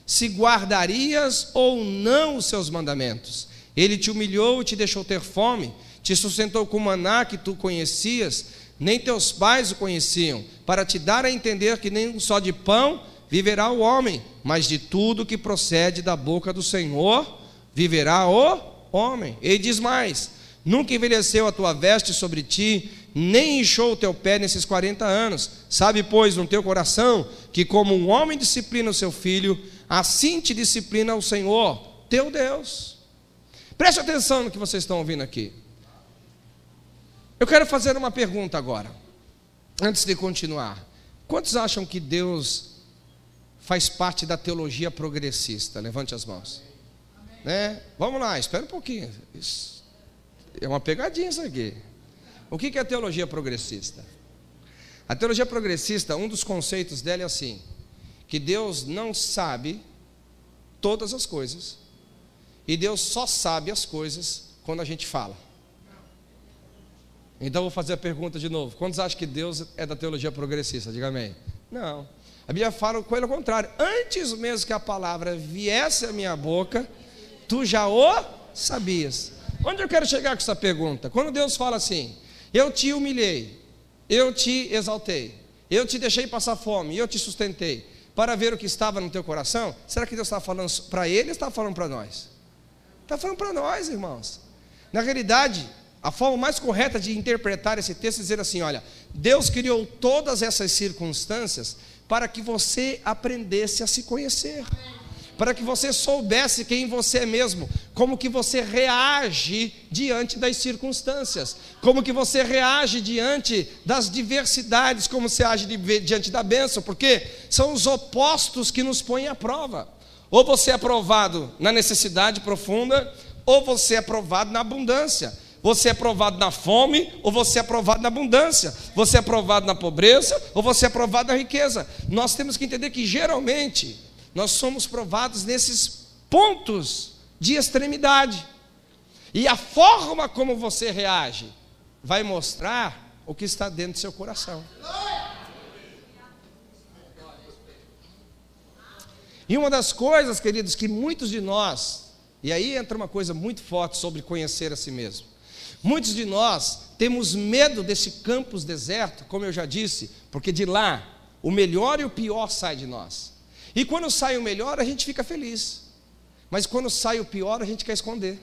se guardarias ou não os seus mandamentos. Ele te humilhou e te deixou ter fome, te sustentou com maná que tu conhecias, nem teus pais o conheciam, para te dar a entender que nem só de pão viverá o homem, mas de tudo que procede da boca do Senhor viverá o homem. Ele diz mais: nunca envelheceu a tua veste sobre ti, nem inchou o teu pé nesses 40 anos. Sabe, pois, no teu coração, que como um homem disciplina o seu filho, assim te disciplina o Senhor, teu Deus. Preste atenção no que vocês estão ouvindo aqui. Eu quero fazer uma pergunta agora, antes de continuar. Quantos acham que Deus faz parte da teologia progressista? Levante as mãos. Amém. Né? Vamos lá, espera um pouquinho. Isso. É uma pegadinha isso aqui. O que é a teologia progressista? A teologia progressista, um dos conceitos dela é assim: que Deus não sabe todas as coisas, e Deus só sabe as coisas quando a gente fala. Então vou fazer a pergunta de novo: quantos acham que Deus é da teologia progressista? Diga amém. Não, a Bíblia fala com ele ao contrário: antes mesmo que a palavra viesse à minha boca, tu já o sabias. Onde eu quero chegar com essa pergunta? Quando Deus fala assim: eu te humilhei, eu te exaltei, eu te deixei passar fome, eu te sustentei, para ver o que estava no teu coração. Será que Deus está falando para ele ou está falando para nós? Está falando para nós, irmãos. Na realidade, a forma mais correta de interpretar esse texto é dizer assim: olha, Deus criou todas essas circunstâncias para que você aprendesse a se conhecer, para que você soubesse quem você é mesmo, como que você reage diante das circunstâncias, como que você reage diante das diversidades, como você age diante da bênção, porque são os opostos que nos põem à prova. Ou você é provado na necessidade profunda, ou você é provado na abundância. Você é provado na fome, ou você é provado na abundância. Você é provado na pobreza, ou você é provado na riqueza. Nós temos que entender que geralmente nós somos provados nesses pontos de extremidade. E a forma como você reage vai mostrar o que está dentro do seu coração. E uma das coisas, queridos, que muitos de nós, e aí entra uma coisa muito forte sobre conhecer a si mesmo. Muitos de nós temos medo desse campus deserto, como eu já disse, porque de lá o melhor e o pior sai de nós. E quando sai o melhor, a gente fica feliz. Mas quando sai o pior, a gente quer esconder.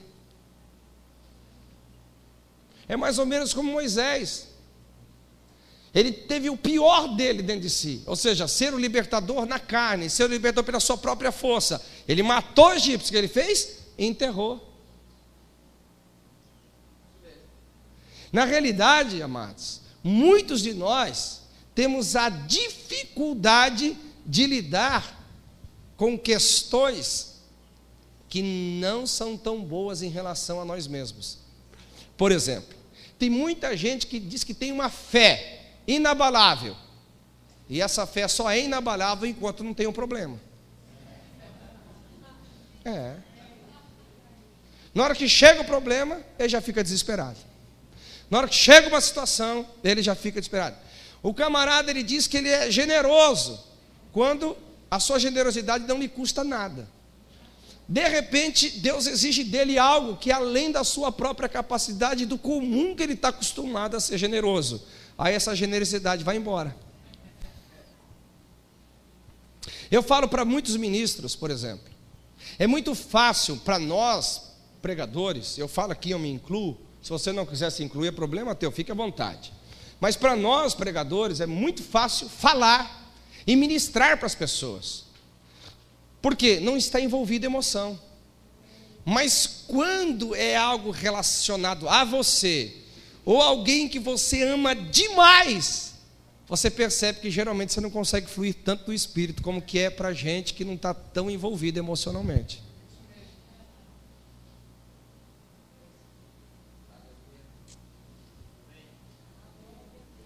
É mais ou menos como Moisés. Ele teve o pior dele dentro de si. Ou seja, ser o libertador na carne, ser o libertador pela sua própria força. Ele matou os egípcios, que ele fez? Enterrou. Na realidade, amados, muitos de nós temos a dificuldade de lidar com questões que não são tão boas em relação a nós mesmos. Por exemplo, tem muita gente que diz que tem uma fé inabalável, e essa fé só é inabalável enquanto não tem um problema. É. Na hora que chega o problema, ele já fica desesperado. Na hora que chega uma situação, ele já fica desesperado. O camarada, ele diz que ele é generoso, quando a sua generosidade não lhe custa nada. De repente, Deus exige dele algo que além da sua própria capacidade, do comum que ele está acostumado a ser generoso. Aí essa generosidade vai embora. Eu falo para muitos ministros, por exemplo, é muito fácil para nós, pregadores, eu falo aqui, eu me incluo, se você não quiser se incluir, é problema teu, fique à vontade. Mas para nós, pregadores, é muito fácil falar e ministrar para as pessoas. Porque não está envolvida emoção. Mas quando é algo relacionado a você, ou alguém que você ama demais, você percebe que geralmente você não consegue fluir tanto do espírito, como que é para gente que não está tão envolvida emocionalmente.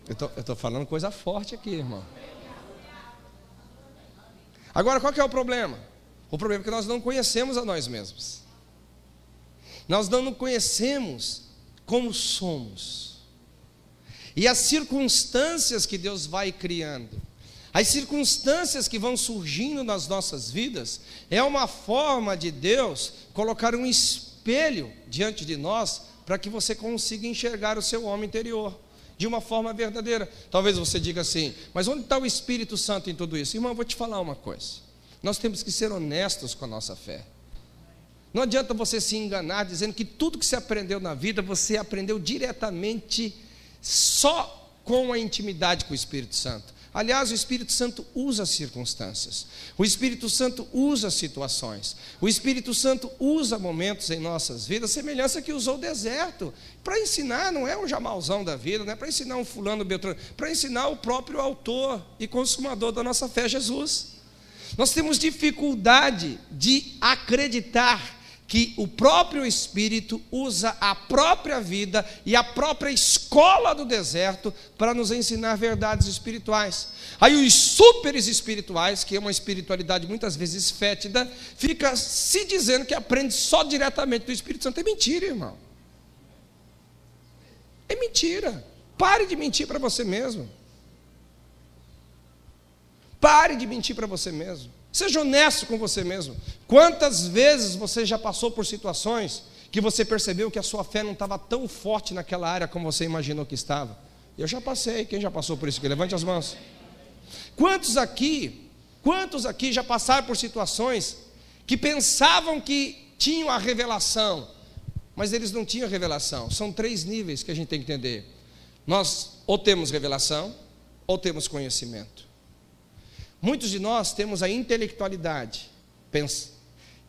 Eu estou falando coisa forte aqui, irmão. Agora, qual que é o problema? O problema é que nós não conhecemos a nós mesmos. Nós não nos conhecemos como somos. E as circunstâncias que Deus vai criando, as circunstâncias que vão surgindo nas nossas vidas, é uma forma de Deus colocar um espelho diante de nós, para que você consiga enxergar o seu homem interior de uma forma verdadeira. Talvez você diga assim, mas onde está o Espírito Santo em tudo isso? Irmão, eu vou te falar uma coisa. Nós temos que ser honestos com a nossa fé. Não adianta você se enganar dizendo que tudo que você aprendeu na vida, você aprendeu diretamente só com a intimidade com o Espírito Santo. Aliás, o Espírito Santo usa as circunstâncias. O Espírito Santo usa situações. O Espírito Santo usa momentos em nossas vidas, semelhança que usou o deserto. Para ensinar, não é um Jamalzão da vida, não é para ensinar um fulano Beltrano, para ensinar o próprio autor e consumador da nossa fé, Jesus. Nós temos dificuldade de acreditar que o próprio Espírito usa a própria vida e a própria escola do deserto para nos ensinar verdades espirituais. Aí os súperes espirituais, que é uma espiritualidade muitas vezes fétida, fica se dizendo que aprende só diretamente do Espírito Santo. É mentira, irmão. É mentira. Pare de mentir para você mesmo. Pare de mentir para você mesmo. Seja honesto com você mesmo. Quantas vezes você já passou por situações que você percebeu que a sua fé não estava tão forte naquela área como você imaginou que estava? Eu já passei. Quem já passou por isso aqui? Levante as mãos. Quantos aqui já passaram por situações que pensavam que tinham a revelação, mas eles não tinham revelação? São três níveis que a gente tem que entender. Nós ou temos revelação, ou temos conhecimento. Muitos de nós temos a intelectualidade,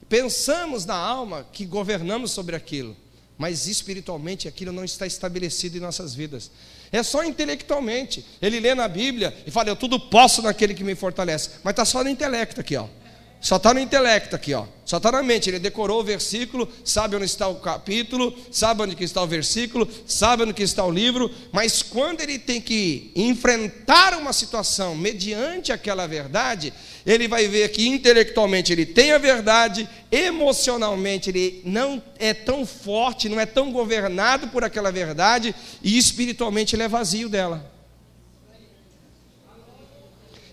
pensamos na alma que governamos sobre aquilo, mas espiritualmente aquilo não está estabelecido em nossas vidas. É só intelectualmente, ele lê na Bíblia e fala, eu tudo posso naquele que me fortalece, mas está só no intelecto aqui, ó. Só está no intelecto aqui, ó. Só está na mente, ele decorou o versículo, sabe onde está o capítulo, sabe onde que está o versículo, sabe onde que está o livro, mas quando ele tem que enfrentar uma situação mediante aquela verdade, ele vai ver que intelectualmente ele tem a verdade, emocionalmente ele não é tão forte, não é tão governado por aquela verdade, e espiritualmente ele é vazio dela.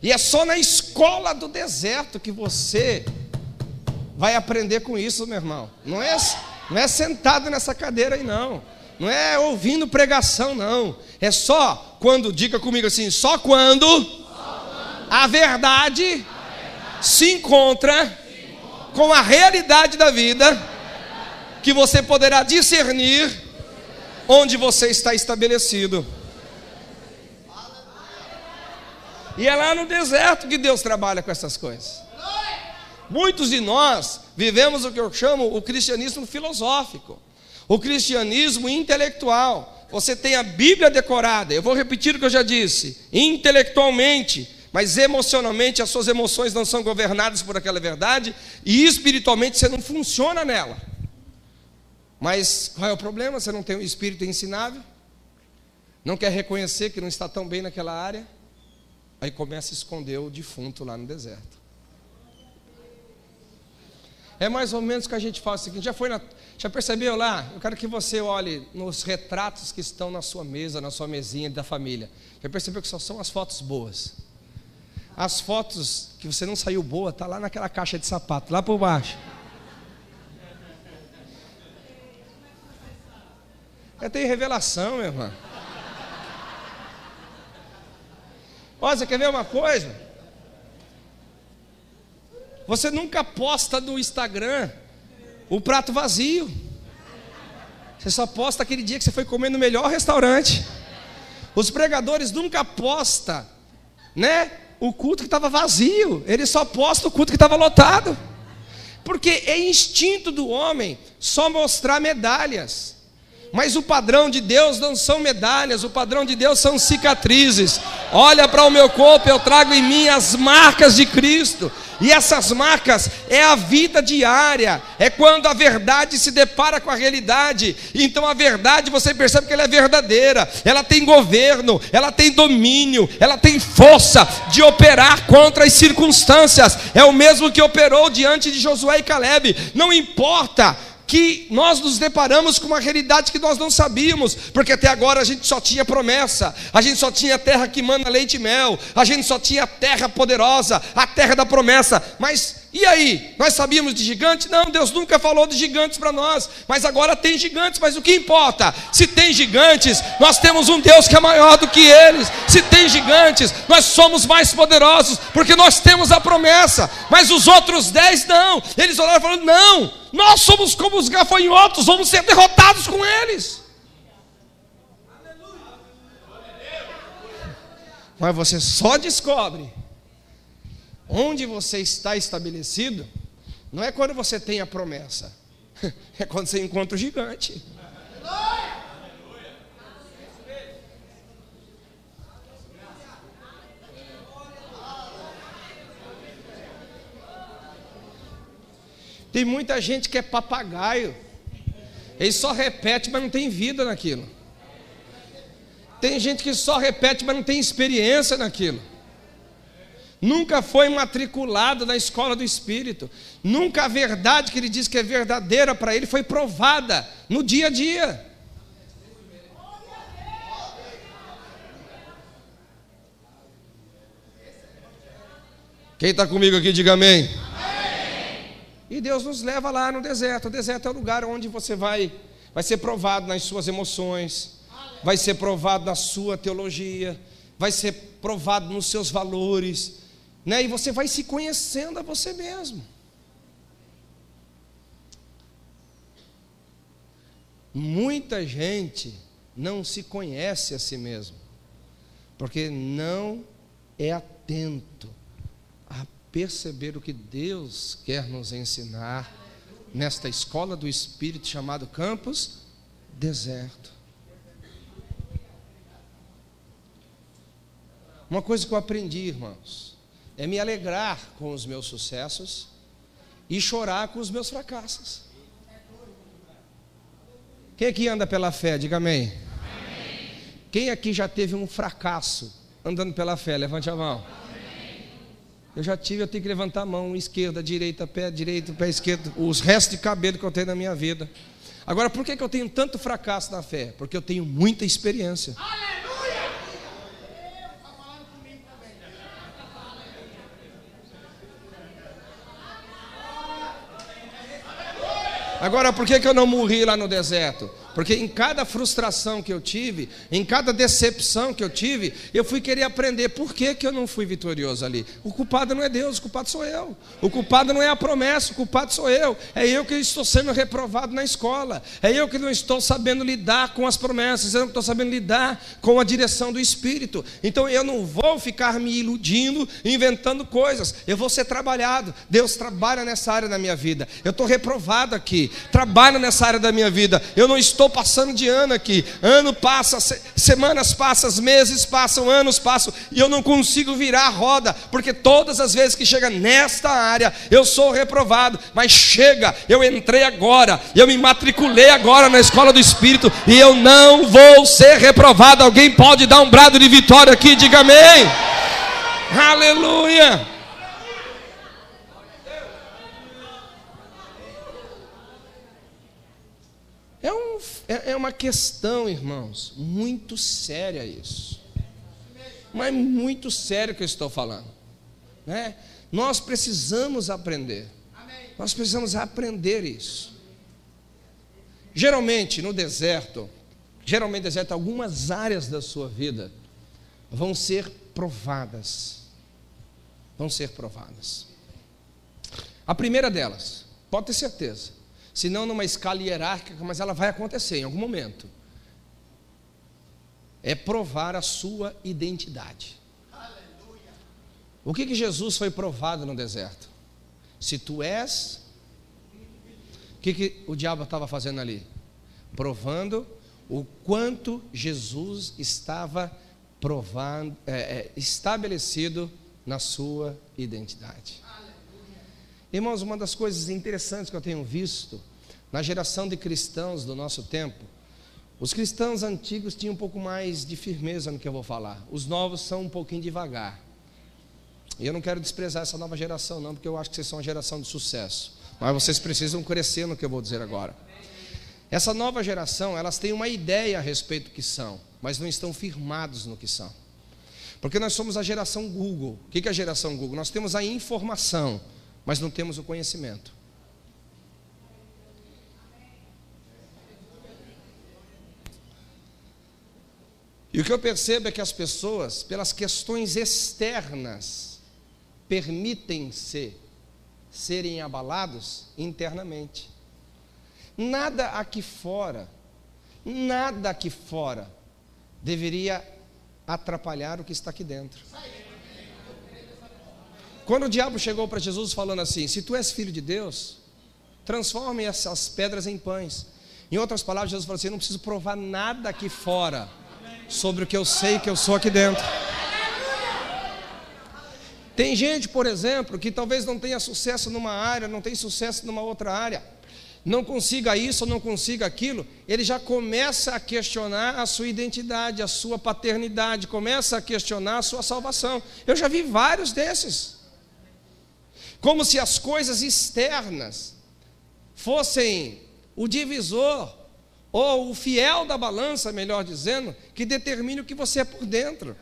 E é só na escola do deserto que você vai aprender com isso, meu irmão. Não é sentado nessa cadeira aí, não. Não é ouvindo pregação, não. É só quando, diga comigo assim, só quando a verdade se encontra com a realidade da vida, que você poderá discernir onde você está estabelecido. E é lá no deserto que Deus trabalha com essas coisas. Muitos de nós vivemos o que eu chamo o cristianismo filosófico, o cristianismo intelectual. Você tem a Bíblia decorada, eu vou repetir o que eu já disse, intelectualmente, mas emocionalmente as suas emoções não são governadas por aquela verdade e espiritualmente você não funciona nela. Mas qual é o problema? Você não tem um espírito ensinável, não quer reconhecer que não está tão bem naquela área. Aí começa a esconder o defunto lá no deserto. É mais ou menos o que a gente faz o seguinte, já percebeu lá? Eu quero que você olhe nos retratos que estão na sua mesa, na sua mesinha da família. Já percebeu que só são as fotos boas? As fotos que você não saiu boa, tá lá naquela caixa de sapato, lá por baixo. Eu tenho revelação, meu irmão. Ó, você quer ver uma coisa? Você nunca posta no Instagram o prato vazio. Você só posta aquele dia que você foi comer no melhor restaurante. Os pregadores nunca postam, né, o culto que estava vazio. Ele só posta o culto que estava lotado. Porque é instinto do homem só mostrar medalhas. Mas o padrão de Deus não são medalhas, o padrão de Deus são cicatrizes. Olha para o meu corpo, eu trago em mim as marcas de Cristo. E essas marcas é a vida diária, é quando a verdade se depara com a realidade. Então a verdade, você percebe que ela é verdadeira, ela tem governo, ela tem domínio, ela tem força de operar contra as circunstâncias. É o mesmo que operou diante de Josué e Calebe. Não importa que nós nos deparamos com uma realidade que nós não sabíamos, porque até agora a gente só tinha promessa, a gente só tinha terra que mana leite e mel, a gente só tinha terra poderosa, a terra da promessa. Mas e aí? Nós sabíamos de gigante? Não, Deus nunca falou de gigantes para nós, mas agora tem gigantes. Mas o que importa? Se tem gigantes, nós temos um Deus que é maior do que eles. Se tem gigantes, nós somos mais poderosos, porque nós temos a promessa. Mas os outros 10 não, eles olharam e falaram, não, nós somos como os gafanhotos, vamos ser derrotados com eles. Mas você só descobre onde você está estabelecido, não é quando você tem a promessa, é quando você encontra o gigante. Tem muita gente que é papagaio, ele só repete, mas não tem vida naquilo. Tem gente que só repete, mas não tem experiência naquilo. Nunca foi matriculado na escola do Espírito. Nunca a verdade que ele diz que é verdadeira para ele foi provada no dia a dia. Quem está comigo aqui, diga amém. E Deus nos leva lá no deserto. O deserto é o lugar onde você vai ser provado nas suas emoções, vai ser provado na sua teologia, vai ser provado nos seus valores, né? E você vai se conhecendo a você mesmo. Muita gente não se conhece a si mesmo, porque não é atento a perceber o que Deus quer nos ensinar nesta escola do Espírito chamado Campus Deserto. Uma coisa que eu aprendi, irmãos, é me alegrar com os meus sucessos e chorar com os meus fracassos. Quem aqui anda pela fé? Diga amém. Amém. Quem aqui já teve um fracasso andando pela fé? Levante a mão. Amém. Eu já tive, eu tenho que levantar a mão, esquerda, direita, pé direito, pé esquerdo, os restos de cabelo que eu tenho na minha vida. Agora, por que eu tenho tanto fracasso na fé? Porque eu tenho muita experiência. Aleluia! Agora, por que eu não morri lá no deserto? Porque em cada frustração que eu tive, em cada decepção que eu tive, eu fui querer aprender por que eu não fui vitorioso ali. O culpado não é Deus, o culpado sou eu. O culpado não é a promessa, o culpado sou eu. É eu que estou sendo reprovado na escola. É eu que não estou sabendo lidar com as promessas, eu não estou sabendo lidar com a direção do Espírito. Então eu não vou ficar me iludindo, inventando coisas. Eu vou ser trabalhado. Deus trabalha nessa área da minha vida. Eu estou reprovado aqui. Trabalho nessa área da minha vida. Eu não estou passando de ano aqui. Ano passa, semanas passam, meses passam, anos passam, e eu não consigo virar a roda, porque todas as vezes que chega nesta área eu sou reprovado. Mas chega, eu entrei agora, eu me matriculei agora na escola do Espírito e eu não vou ser reprovado. Alguém pode dar um brado de vitória aqui? Diga amém. Aleluia. É uma questão, irmãos, muito séria isso. Mas muito sério que eu estou falando. né? Nós precisamos aprender. Amém. Nós precisamos aprender isso. Geralmente no deserto, algumas áreas da sua vida vão ser provadas. A primeira delas, pode ter certeza, se não numa escala hierárquica, mas ela vai acontecer em algum momento, é provar a sua identidade. Aleluia. O que que Jesus foi provado no deserto? Se tu és... O que que o diabo estava fazendo ali? Provando o quanto Jesus estava provando, estabelecido na sua identidade. Aleluia. Irmãos, uma das coisas interessantes que eu tenho visto na geração de cristãos do nosso tempo, os cristãos antigos tinham um pouco mais de firmeza no que eu vou falar, os novos são um pouquinho devagar, e eu não quero desprezar essa nova geração não, porque eu acho que vocês são uma geração de sucesso, mas vocês precisam crescer no que eu vou dizer agora. Essa nova geração, elas têm uma ideia a respeito do que são, mas não estão firmados no que são. Porque nós somos a geração Google. O que é a geração Google? Nós temos a informação, mas não temos o conhecimento. E o que eu percebo é que as pessoas, pelas questões externas, permitem-se serem abalados internamente. Nada aqui fora, deveria atrapalhar o que está aqui dentro. Quando o diabo chegou para Jesus falando assim, se tu és filho de Deus, transforme essas pedras em pães. Em outras palavras, Jesus falou assim, eu não preciso provar nada aqui fora sobre o que eu sei que eu sou aqui dentro. Tem gente, por exemplo, que talvez não tenha sucesso numa área, não tem sucesso numa outra área, não consiga isso, não consiga aquilo, ele já começa a questionar a sua identidade, a sua paternidade, começa a questionar a sua salvação. Eu já vi vários desses, como se as coisas externas fossem o divisor, ou o fiel da balança, melhor dizendo, que determine o que você é por dentro.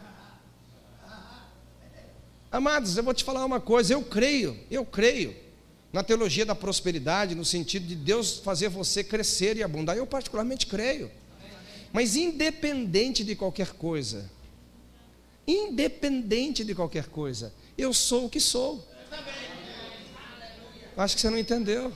Amados, eu vou te falar uma coisa, eu creio na teologia da prosperidade, no sentido de Deus fazer você crescer e abundar, eu particularmente creio. Mas independente de qualquer coisa, eu sou o que sou. Acho que você não entendeu.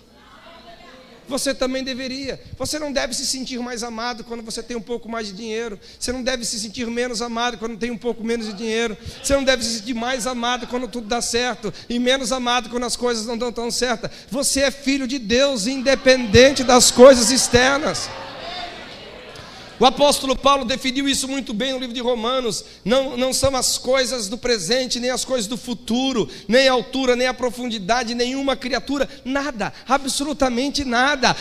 Você também deveria. Você não deve se sentir mais amado quando você tem um pouco mais de dinheiro. Você não deve se sentir menos amado quando tem um pouco menos de dinheiro. Você não deve se sentir mais amado quando tudo dá certo e menos amado quando as coisas não dão tão certo. Você é filho de Deus, independente das coisas externas. O apóstolo Paulo definiu isso muito bem no livro de Romanos. Não são as coisas do presente, nem as coisas do futuro, nem a altura, nem a profundidade, nenhuma criatura, nada, absolutamente nada,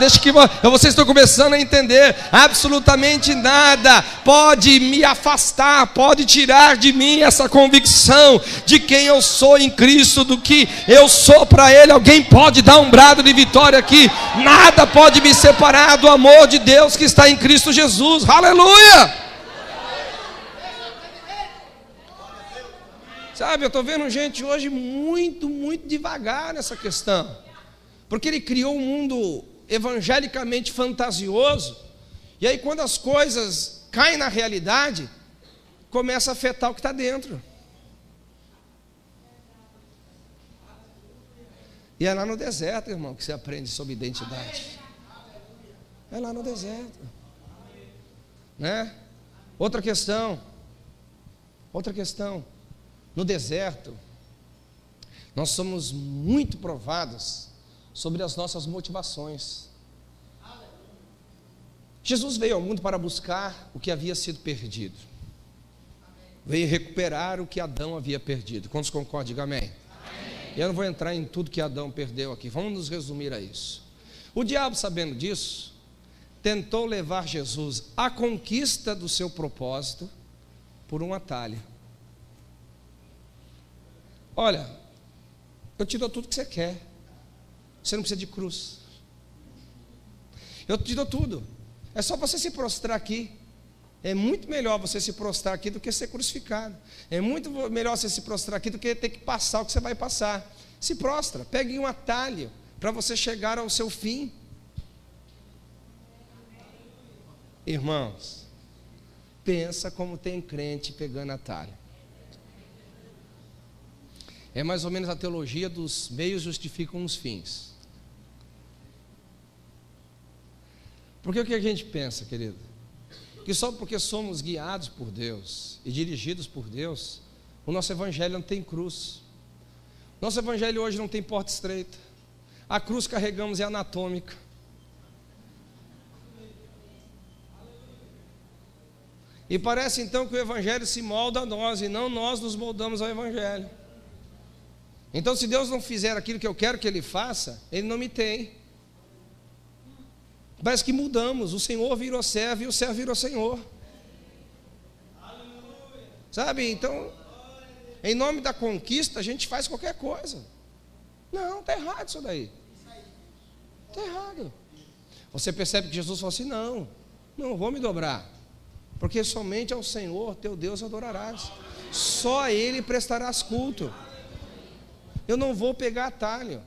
deixa que vocês estão começando a entender, absolutamente nada pode me afastar, pode tirar de mim essa convicção de quem eu sou em Cristo, do que eu sou para Ele. Alguém pode dar um brado de vitória aqui? Nada pode me separar do amor de Deus que está em Cristo Jesus. Aleluia! Sabe, eu estou vendo gente hoje muito devagar nessa questão, porque ele criou um mundo evangelicamente fantasioso, e aí quando as coisas caem na realidade, começa a afetar o que está dentro. E é lá no deserto, irmão, que você aprende sobre identidade. É lá no deserto, né? Outra questão, no deserto, nós somos muito provados sobre as nossas motivações. Jesus veio ao mundo para buscar o que havia sido perdido, veio recuperar o que Adão havia perdido. Quantos concordam? Diga amém. Eu não vou entrar em tudo que Adão perdeu aqui, vamos nos resumir a isso. O diabo, sabendo disso, tentou levar Jesus à conquista do seu propósito por um atalho. Olha, eu te dou tudo que você quer, você não precisa de cruz, eu te dou tudo, é só você se prostrar aqui, É muito melhor você se prostrar aqui do que ser crucificado. É muito melhor você se prostrar aqui do que ter que passar o que você vai passar. Se prostra, pegue um atalho para você chegar ao seu fim. Irmãos, pensa como tem crente pegando atalho. É mais ou menos a teologia dos meios justificam os fins. Porque o que a gente pensa, querido? Que só porque somos guiados por Deus e dirigidos por Deus, o nosso evangelho não tem cruz. Nosso evangelho hoje não tem porta estreita. A cruz que carregamos é anatômica. E parece então que o evangelho se molda a nós e não nós nos moldamos ao evangelho. Então, se Deus não fizer aquilo que eu quero que Ele faça, Ele não me tem. Parece que mudamos, o Senhor virou servo e o servo virou Senhor. Sabe, então, em nome da conquista a gente faz qualquer coisa. Não, está errado isso daí. Está errado. Você percebe que Jesus falou assim: não, não vou me dobrar, porque somente ao Senhor teu Deus adorarás, só a Ele prestarás culto. Eu não vou pegar atalho.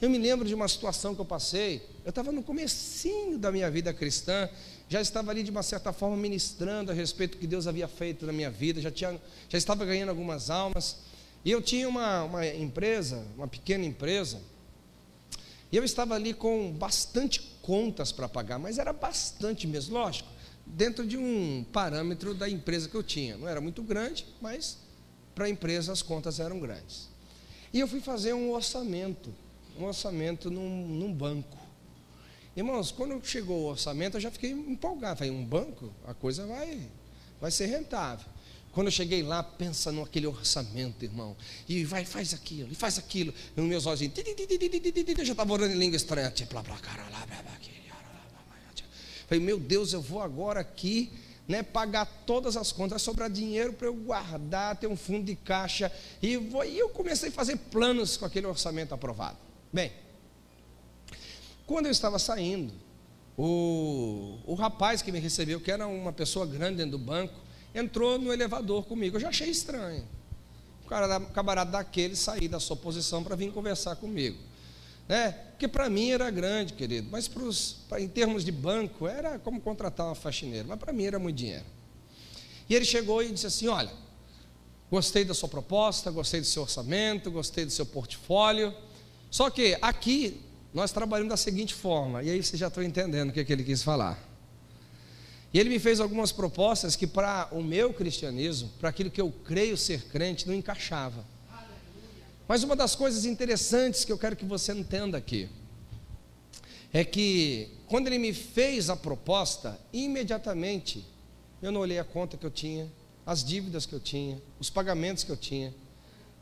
Eu me lembro de uma situação que eu passei. Eu estava no comecinho da minha vida cristã, já estava ali de uma certa forma ministrando a respeito do que Deus havia feito na minha vida, já estava ganhando algumas almas, e eu tinha uma empresa, uma pequena empresa, e eu estava ali com bastante contas para pagar, mas era bastante mesmo, lógico, dentro de um parâmetro da empresa que eu tinha, não era muito grande, mas para a empresa as contas eram grandes, e eu fui fazer um orçamento num banco. Irmãos, quando chegou o orçamento, eu já fiquei empolgado. Falei, um banco, a coisa vai ser rentável. Quando eu cheguei lá, pensa naquele orçamento, irmão. E vai, faz aquilo, e faz aquilo. E nos meus olhos, eu já estava orando em língua estranha. Falei, meu Deus, eu vou agora aqui, né, pagar todas as contas, vai sobrar dinheiro para eu guardar, ter um fundo de caixa. E eu comecei a fazer planos com aquele orçamento aprovado. Bem, quando eu estava saindo, o rapaz que me recebeu, que era uma pessoa grande dentro do banco, entrou no elevador comigo. Eu já achei estranho o camarada daquele sair da sua posição para vir conversar comigo, né? Porque para mim era grande, querido, mas em termos de banco era como contratar uma faxineira, mas para mim era muito dinheiro. E ele chegou e disse assim: olha, gostei da sua proposta, gostei do seu orçamento, gostei do seu portfólio, só que aqui nós trabalhamos da seguinte forma. E aí vocês já estão entendendo o que é que ele quis falar. E ele me fez algumas propostas que para o meu cristianismo, para aquilo que eu creio ser crente, não encaixava. Mas uma das coisas interessantes que eu quero que você entenda aqui é que quando ele me fez a proposta, imediatamente eu não olhei a conta que eu tinha, as dívidas que eu tinha, os pagamentos que eu tinha.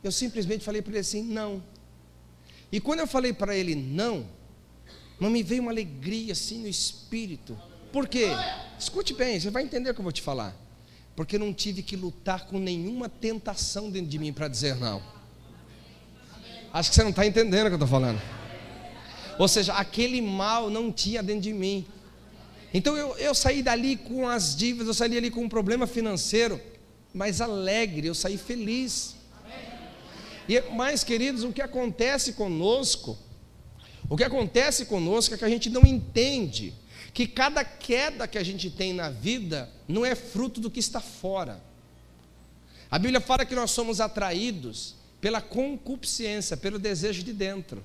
Eu simplesmente falei para ele assim: não. E quando eu falei para ele não, me veio uma alegria assim no espírito. Por quê? Escute bem, você vai entender o que eu vou te falar. Porque eu não tive que lutar com nenhuma tentação dentro de mim para dizer não. Acho que você não está entendendo o que eu estou falando. Ou seja, aquele mal não tinha dentro de mim. Então eu saí dali com as dívidas, eu saí dali com um problema financeiro, mas alegre, eu saí feliz. Mas, queridos, o que acontece conosco é que a gente não entende que cada queda que a gente tem na vida não é fruto do que está fora. A Bíblia fala que nós somos atraídos pela concupiscência, pelo desejo de dentro.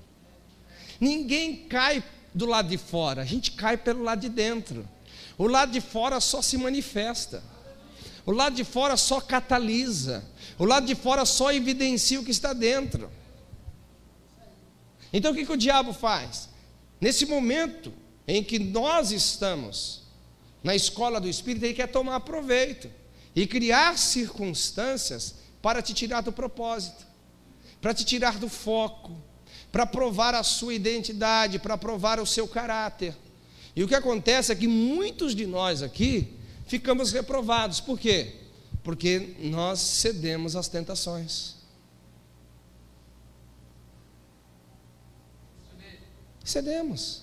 Ninguém cai do lado de fora, a gente cai pelo lado de dentro. O lado de fora só se manifesta. O lado de fora só catalisa. O lado de fora só evidencia o que está dentro. Então o que o diabo faz? Nesse momento em que nós estamos na escola do Espírito, ele quer tomar proveito e criar circunstâncias para te tirar do propósito, para te tirar do foco, para provar a sua identidade, para provar o seu caráter. E o que acontece é que muitos de nós aqui ficamos reprovados. Por quê? Porque nós cedemos às tentações. Cedemos.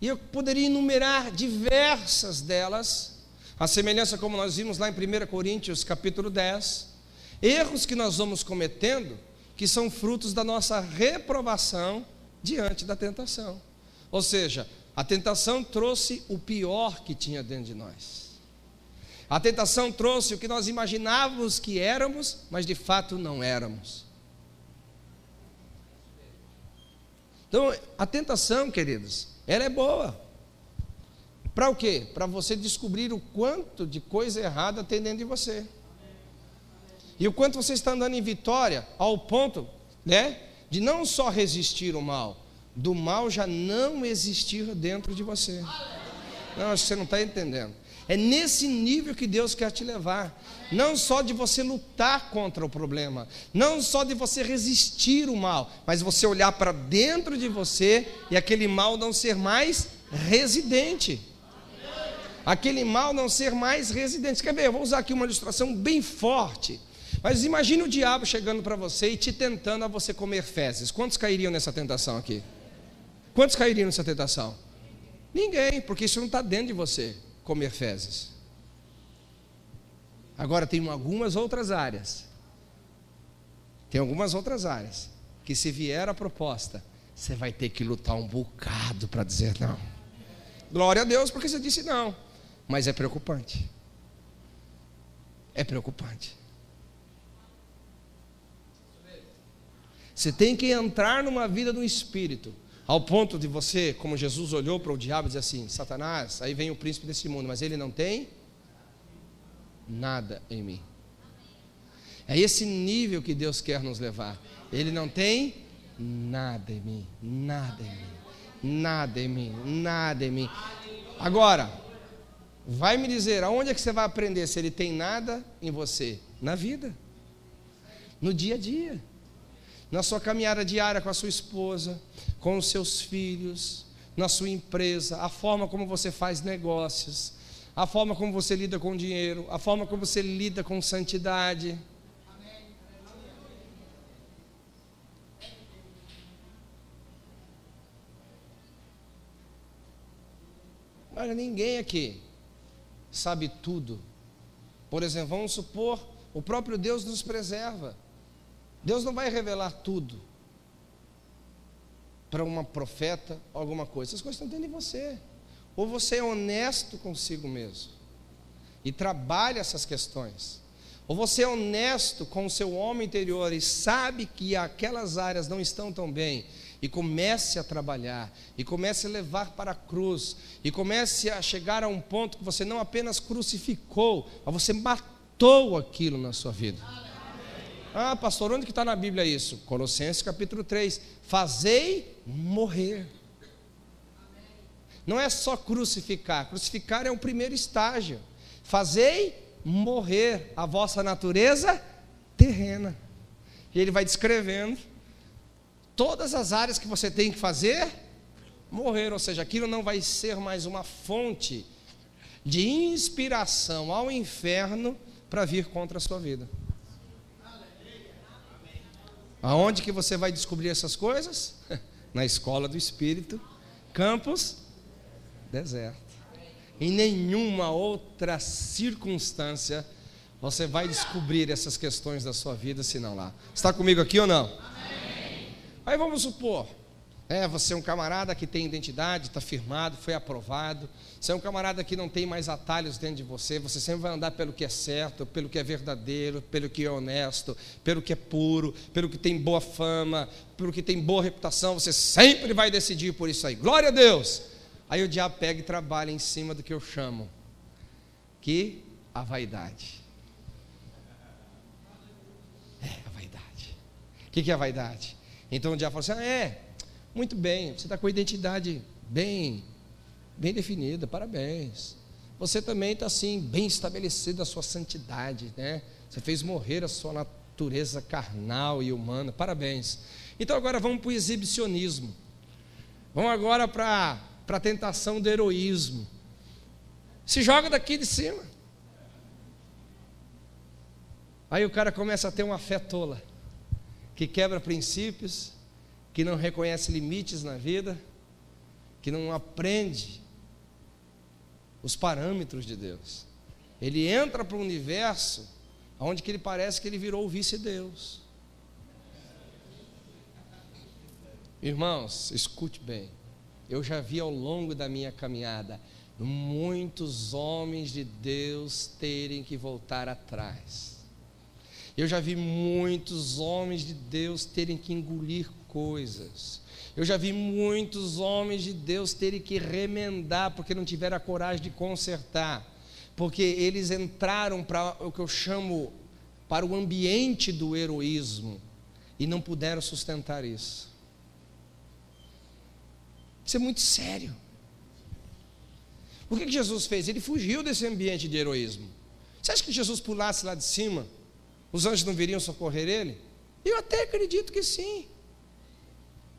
E eu poderia enumerar diversas delas, a semelhança como nós vimos lá em 1 Coríntios capítulo 10, erros que nós vamos cometendo, que são frutos da nossa reprovação diante da tentação. Ou seja, a tentação trouxe o pior que tinha dentro de nós. A tentação trouxe o que nós imaginávamos que éramos, mas de fato não éramos. Então, a tentação, queridos, ela é boa. Para o quê? Para você descobrir o quanto de coisa errada tem dentro de você. E o quanto você está andando em vitória, ao ponto, né, de não só resistir o mal, do mal já não existir dentro de você. Não, acho que você não está entendendo. É nesse nível que Deus quer te levar. Não só de você lutar contra o problema, não só de você resistir o mal, mas você olhar para dentro de você e aquele mal não ser mais residente. Aquele mal não ser mais residente. Quer ver? Eu vou usar aqui uma ilustração bem forte. Mas imagine o diabo chegando para você e te tentando a você comer fezes. Quantos cairiam nessa tentação aqui? Quantos cairiam nessa tentação? Ninguém, porque isso não está dentro de você. Comer fezes. Agora tem algumas outras áreas. Tem algumas outras áreas que, se vier a proposta, você vai ter que lutar um bocado para dizer não. Glória a Deus, porque você disse não. Mas é preocupante. É preocupante. Você tem que entrar numa vida do Espírito, ao ponto de você, como Jesus olhou para o diabo e disse assim: Satanás, aí vem o príncipe desse mundo, mas ele não tem nada em mim. É esse nível que Deus quer nos levar. Ele não tem nada em mim, nada em mim, nada em mim, nada em mim. Agora, vai me dizer, aonde é que você vai aprender se ele tem nada em você? Na vida, no dia a dia, na sua caminhada diária com a sua esposa, com os seus filhos, na sua empresa, a forma como você faz negócios, a forma como você lida com dinheiro, a forma como você lida com santidade. Olha, ninguém aqui sabe tudo. Por exemplo, vamos supor, o próprio Deus nos preserva. Deus não vai revelar tudo para uma profeta, alguma coisa. Essas coisas estão dentro de você. Ou você é honesto consigo mesmo e trabalha essas questões, ou você é honesto com o seu homem interior e sabe que aquelas áreas não estão tão bem, e comece a trabalhar, e comece a levar para a cruz, e comece a chegar a um ponto que você não apenas crucificou, mas você matou aquilo na sua vida. Ah, pastor, onde que está na Bíblia isso? Colossenses capítulo 3, fazei morrer. Não é só crucificar, crucificar é o primeiro estágio. Fazei morrer a vossa natureza terrena. E ele vai descrevendo todas as áreas que você tem que fazer morrer, ou seja, aquilo não vai ser mais uma fonte de inspiração ao inferno para vir contra a sua vida. Aonde que você vai descobrir essas coisas? Na Escola do Espírito, campus Deserto. Em nenhuma outra circunstância você vai descobrir essas questões da sua vida, senão lá. Está comigo aqui ou não? Amém. Aí vamos supor, você é um camarada que tem identidade, está firmado, foi aprovado. Você é um camarada que não tem mais atalhos dentro de você. Você sempre vai andar pelo que é certo, pelo que é verdadeiro, pelo que é honesto, pelo que é puro, pelo que tem boa fama, pelo que tem boa reputação. Você sempre vai decidir por isso aí. Glória a Deus! Aí o diabo pega e trabalha em cima do que eu chamo, que a vaidade. A vaidade. O que é a vaidade? Então o diabo fala assim, muito bem, você está com a identidade bem definida, parabéns. Você também está assim, bem estabelecida a sua santidade, né? Você fez morrer a sua natureza carnal e humana, parabéns. Então agora vamos para o exibicionismo. Vamos agora para a tentação do heroísmo. Se joga daqui de cima. Aí o cara começa a ter uma fé tola, que quebra princípios, que não reconhece limites na vida, que não aprende os parâmetros de Deus. Ele entra para o universo onde que ele parece que ele virou o vice-deus. Irmãos, escute bem. Eu já vi ao longo da minha caminhada muitos homens de Deus terem que voltar atrás. Eu já vi muitos homens de Deus terem que engolir coisas. Eu já vi muitos homens de Deus terem que remendar porque não tiveram a coragem de consertar, porque eles entraram para o que eu chamo, para o ambiente do heroísmo, e não puderam sustentar isso. Isso é muito sério. O que Jesus fez? Ele fugiu desse ambiente de heroísmo. Você acha que Jesus pulasse lá de cima, os anjos não viriam socorrer ele? Eu até acredito que sim,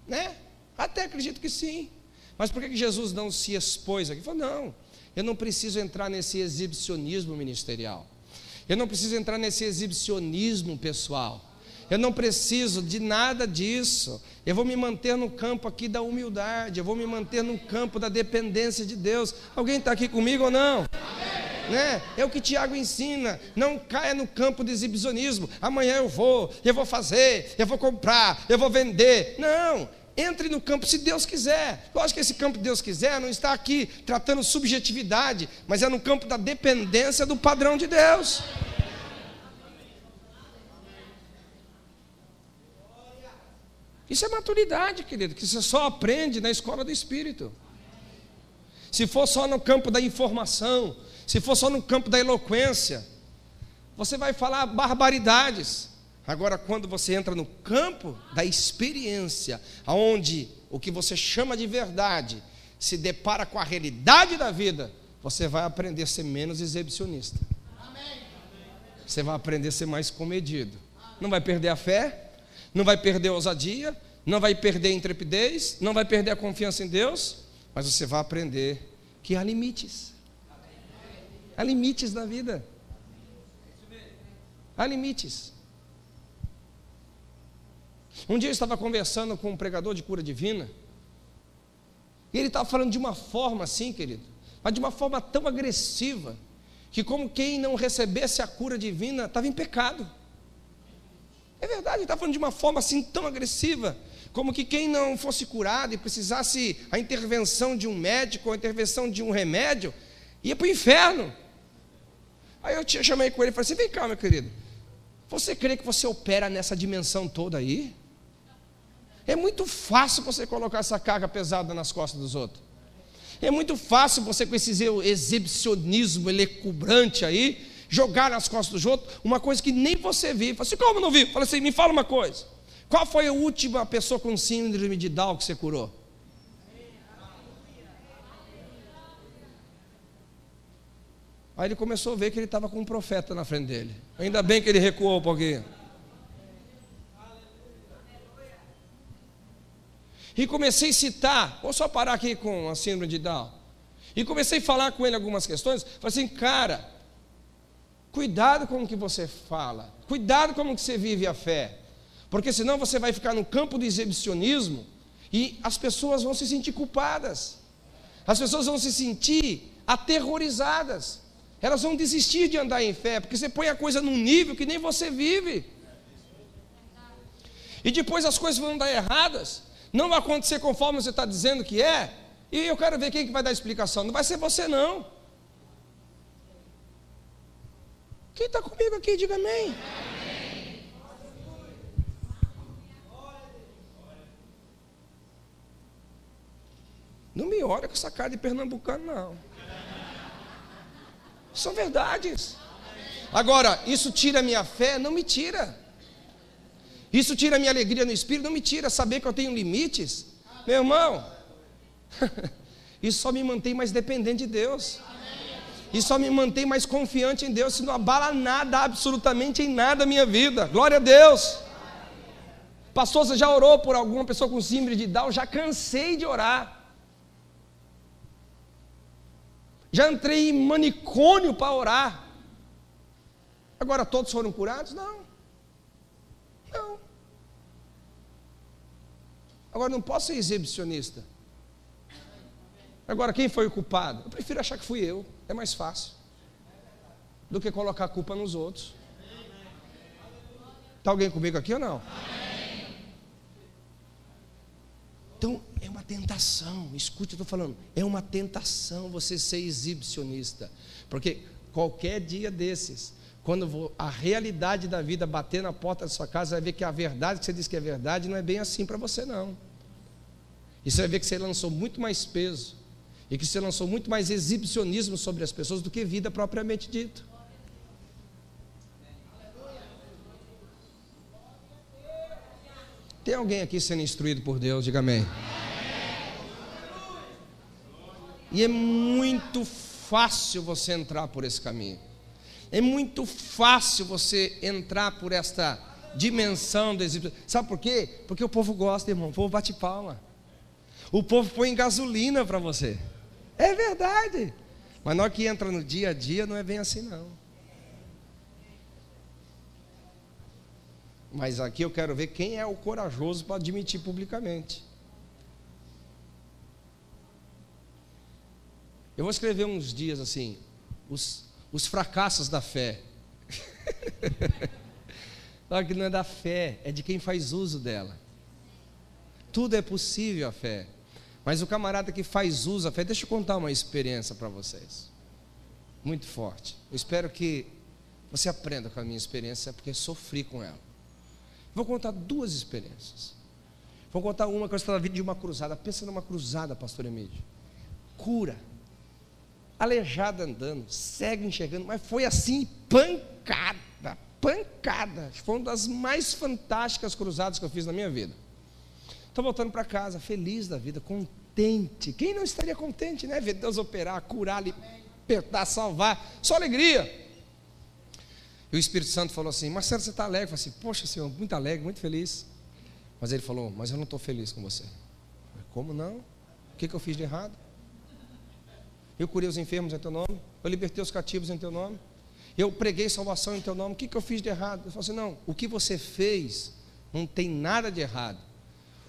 né? Até acredito que sim. Mas por que Jesus não se expôs aqui? Ele falou, não, eu não preciso entrar nesse exibicionismo ministerial. Eu não preciso entrar nesse exibicionismo pessoal. Eu não preciso de nada disso. Eu vou me manter no campo aqui da humildade. Eu vou me manter no campo da dependência de Deus. Alguém está aqui comigo ou não? Amém. Né? É o que Tiago ensina. Não caia no campo do exibicionismo. Amanhã eu vou fazer, eu vou comprar, eu vou vender. Não, entre no campo se Deus quiser. Lógico que esse campo que Deus quiser não está aqui tratando subjetividade, mas é no campo da dependência do padrão de Deus. Isso é maturidade, querido, que você só aprende na escola do Espírito. Se for só no campo da informação, se for só no campo da eloquência, você vai falar barbaridades. Agora, quando você entra no campo da experiência, onde o que você chama de verdade se depara com a realidade da vida, você vai aprender a ser menos exibicionista. Você vai aprender a ser mais comedido. Não vai perder a fé, não vai perder a ousadia, não vai perder a intrepidez, não vai perder a confiança em Deus, mas você vai aprender que há limites. Há limites na vida. Há limites. Um dia eu estava conversando com um pregador de cura divina, e ele estava falando de uma forma assim, querido, mas de uma forma tão agressiva, que como quem não recebesse a cura divina estava em pecado. É verdade, ele está falando de uma forma assim tão agressiva, como que quem não fosse curado e precisasse a intervenção de um médico, a intervenção de um remédio, ia para o inferno. Aí eu chamei com ele e falei assim, vem cá, meu querido, você crê que você opera nessa dimensão toda aí? É muito fácil você colocar essa carga pesada nas costas dos outros. É muito fácil você com esse exibicionismo elecubrante aí, jogar nas costas dos outros uma coisa que nem você viu. Falei assim, como não viu? Falei assim, me fala uma coisa, qual foi a última pessoa com síndrome de Down que você curou? Aí ele começou a ver que ele estava com um profeta na frente dele. Ainda bem que ele recuou um pouquinho. E comecei a citar, vou só parar aqui com a síndrome de Down, e comecei a falar com ele algumas questões. Falei assim, cara, cuidado com o que você fala, cuidado com o que você vive a fé, porque senão você vai ficar no campo do exibicionismo e as pessoas vão se sentir culpadas, as pessoas vão se sentir aterrorizadas, elas vão desistir de andar em fé, porque você põe a coisa num nível que nem você vive, e depois as coisas vão dar erradas, não vai acontecer conforme você está dizendo que é, e eu quero ver quem que vai dar a explicação, não vai ser você não. Quem está comigo aqui, diga amém. Amém. Não me olha com essa cara de pernambucano, não. São verdades. Agora, isso tira a minha fé? Não me tira. Isso tira a minha alegria no espírito? Não me tira. Saber que eu tenho limites? Meu irmão, isso só me mantém mais dependente de Deus. E só me mantém mais confiante em Deus, se não abala nada, absolutamente em nada a minha vida. Glória a Deus. Pastor, você já orou por alguma pessoa com síndrome de Down? Já cansei de orar. Já entrei em manicômio para orar. Agora todos foram curados? Não. Não. Agora não posso ser exibicionista. Agora, quem foi o culpado? Eu prefiro achar que fui eu, é mais fácil do que colocar a culpa nos outros. Está alguém comigo aqui ou não? Então, é uma tentação, escute o que eu estou falando, é uma tentação você ser exibicionista, porque qualquer dia desses, quando a realidade da vida bater na porta da sua casa, você vai ver que a verdade que você diz que é verdade não é bem assim para você não, e você vai ver que você lançou muito mais peso, e que você lançou muito mais exibicionismo sobre as pessoas do que vida propriamente dita. Tem alguém aqui sendo instruído por Deus? Diga amém. E é muito fácil você entrar por esse caminho, é muito fácil você entrar por esta dimensão do exibicionismo. Sabe por quê? Porque o povo gosta, irmão, o povo bate palma, o povo põe gasolina para você, é verdade, mas na hora que entra no dia a dia não é bem assim não. Mas aqui eu quero ver quem é o corajoso para admitir publicamente. Eu vou escrever uns dias assim, os fracassos da fé. Claro que não é da fé, é de quem faz uso dela. Tudo é possível a fé, mas o camarada que faz uso da fé, deixa eu contar uma experiência para vocês, muito forte. Eu espero que você aprenda com a minha experiência, porque sofri com ela. Vou contar duas experiências. Vou contar uma que eu estava vindo de uma cruzada. Pensa numa cruzada, pastor Emílio. Cura. Aleijada andando, cego enxergando, mas foi assim, pancada, pancada. Foi uma das mais fantásticas cruzadas que eu fiz na minha vida. Estou voltando para casa, feliz da vida, contente. Quem não estaria contente, né? Ver Deus operar, curar, libertar, salvar. Só alegria. E o Espírito Santo falou assim: Marcelo, você está alegre? Eu falei assim: poxa Senhor, muito alegre, muito feliz. Mas ele falou: mas eu não estou feliz com você. Eu falei: como não? O que eu fiz de errado? Eu curei os enfermos em teu nome, eu libertei os cativos em teu nome, eu preguei salvação em teu nome, o que eu fiz de errado? Eu falei assim: não, o que você fez não tem nada de errado,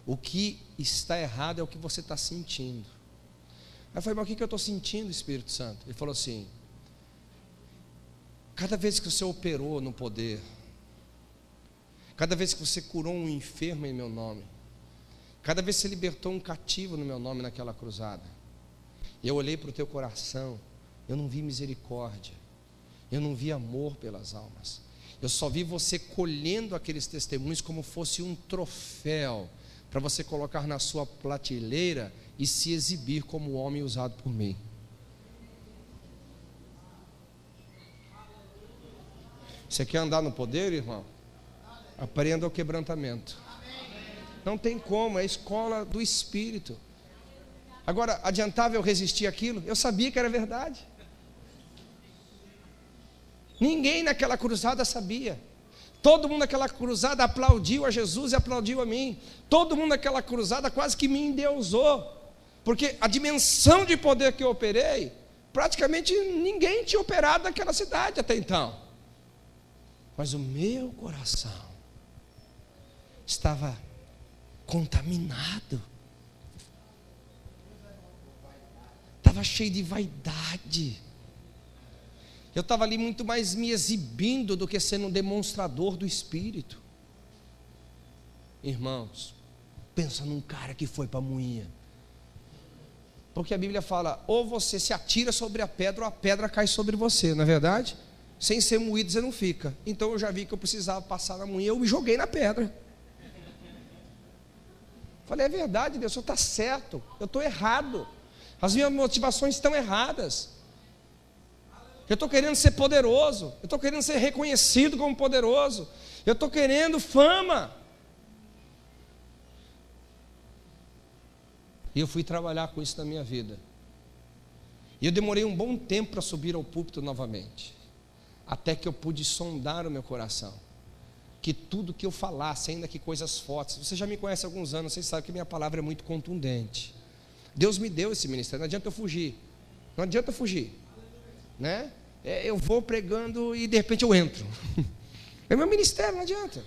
o que está errado é o que você está sentindo. Aí eu falei: mas o que eu estou sentindo, Espírito Santo? Ele falou assim: cada vez que você operou no poder, cada vez que você curou um enfermo em meu nome, cada vez que você libertou um cativo no meu nome naquela cruzada, eu olhei para o teu coração, eu não vi misericórdia, eu não vi amor pelas almas, eu só vi você colhendo aqueles testemunhos como fosse um troféu, para você colocar na sua prateleira e se exibir como homem usado por mim. Você quer andar no poder, irmão? Aprenda o quebrantamento. Não tem como, é a escola do Espírito. Agora, adiantava eu resistir àquilo? Eu sabia que era verdade. Ninguém naquela cruzada sabia. Todo mundo naquela cruzada aplaudiu a Jesus e aplaudiu a mim. Todo mundo naquela cruzada quase que me endeusou. Porque a dimensão de poder que eu operei, praticamente ninguém tinha operado naquela cidade até então. Mas o meu coração estava contaminado, estava cheio de vaidade. Eu estava ali muito mais me exibindo do que sendo um demonstrador do Espírito. Irmãos, pensa num cara que foi para a moinha, porque a Bíblia fala: ou você se atira sobre a pedra, ou a pedra cai sobre você, não é verdade? Sem ser moído você não fica. Então eu já vi que eu precisava passar na moinha, eu me joguei na pedra. Falei: é verdade, Deus, o Senhor está certo, eu estou errado, as minhas motivações estão erradas, eu estou querendo ser poderoso, eu estou querendo ser reconhecido como poderoso, eu estou querendo fama. E eu fui trabalhar com isso na minha vida, e eu demorei um bom tempo para subir ao púlpito novamente, até que eu pude sondar o meu coração, que tudo que eu falasse, ainda que coisas fortes, você já me conhece há alguns anos, vocês sabem que minha palavra é muito contundente. Deus me deu esse ministério, não adianta eu fugir, não adianta eu fugir, né? Eu vou pregando e de repente eu entro, é meu ministério, não adianta.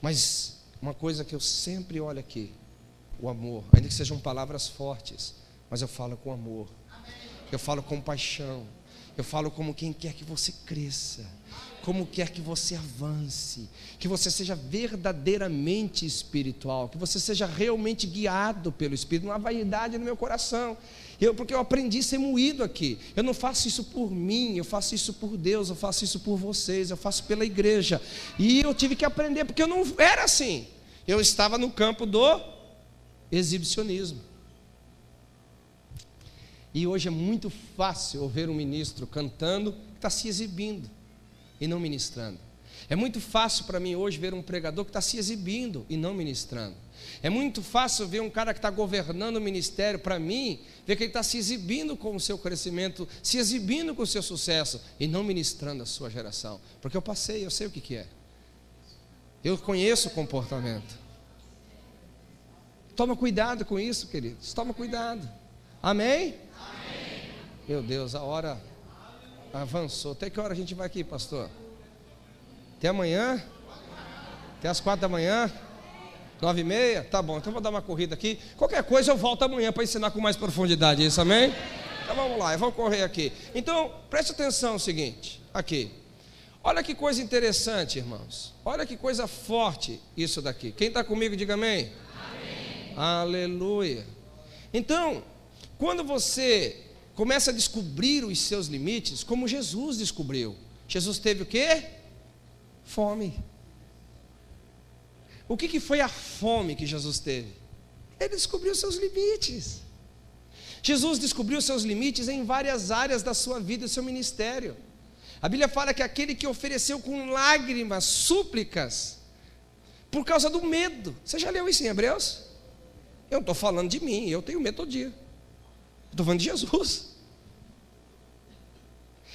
Mas uma coisa que eu sempre olho aqui, o amor, ainda que sejam palavras fortes, mas eu falo com amor. Eu falo com paixão. Eu falo como quem quer que você cresça, como quer que você avance, que você seja verdadeiramente espiritual, que você seja realmente guiado pelo Espírito. Não há vaidade no meu coração, porque eu aprendi a ser moído aqui. Eu não faço isso por mim, eu faço isso por Deus, eu faço isso por vocês, eu faço pela igreja. E eu tive que aprender, porque eu não era assim. Eu estava no campo do exibicionismo. E hoje é muito fácil ouvir um ministro cantando que está se exibindo e não ministrando. É muito fácil para mim hoje ver um pregador que está se exibindo e não ministrando. É muito fácil ver um cara que está governando o ministério, para mim, ver que ele está se exibindo com o seu crescimento, se exibindo com o seu sucesso e não ministrando a sua geração. Porque eu passei, eu sei o que é. Eu conheço o comportamento. Toma cuidado com isso, queridos. Toma cuidado. Amém? Meu Deus, a hora avançou. Até que hora a gente vai aqui, pastor? Até amanhã? Até as 4 da manhã? 9h30? Tá bom, então eu vou dar uma corrida aqui. Qualquer coisa eu volto amanhã para ensinar com mais profundidade isso, amém? Então vamos lá, eu vou correr aqui. Então, preste atenção no seguinte, aqui. Olha que coisa interessante, irmãos. Olha que coisa forte isso daqui. Quem está comigo, diga amém. Amém. Aleluia. Então, quando você começa a descobrir os seus limites, como Jesus descobriu. Jesus teve o quê? Fome. O que foi a fome que Jesus teve? Ele descobriu os seus limites. Jesus descobriu os seus limites em várias áreas da sua vida e do seu ministério. A Bíblia fala que aquele que ofereceu com lágrimas, súplicas, por causa do medo. Você já leu isso em Hebreus? Eu não estou falando de mim, eu tenho medo todo dia. Estou falando de Jesus.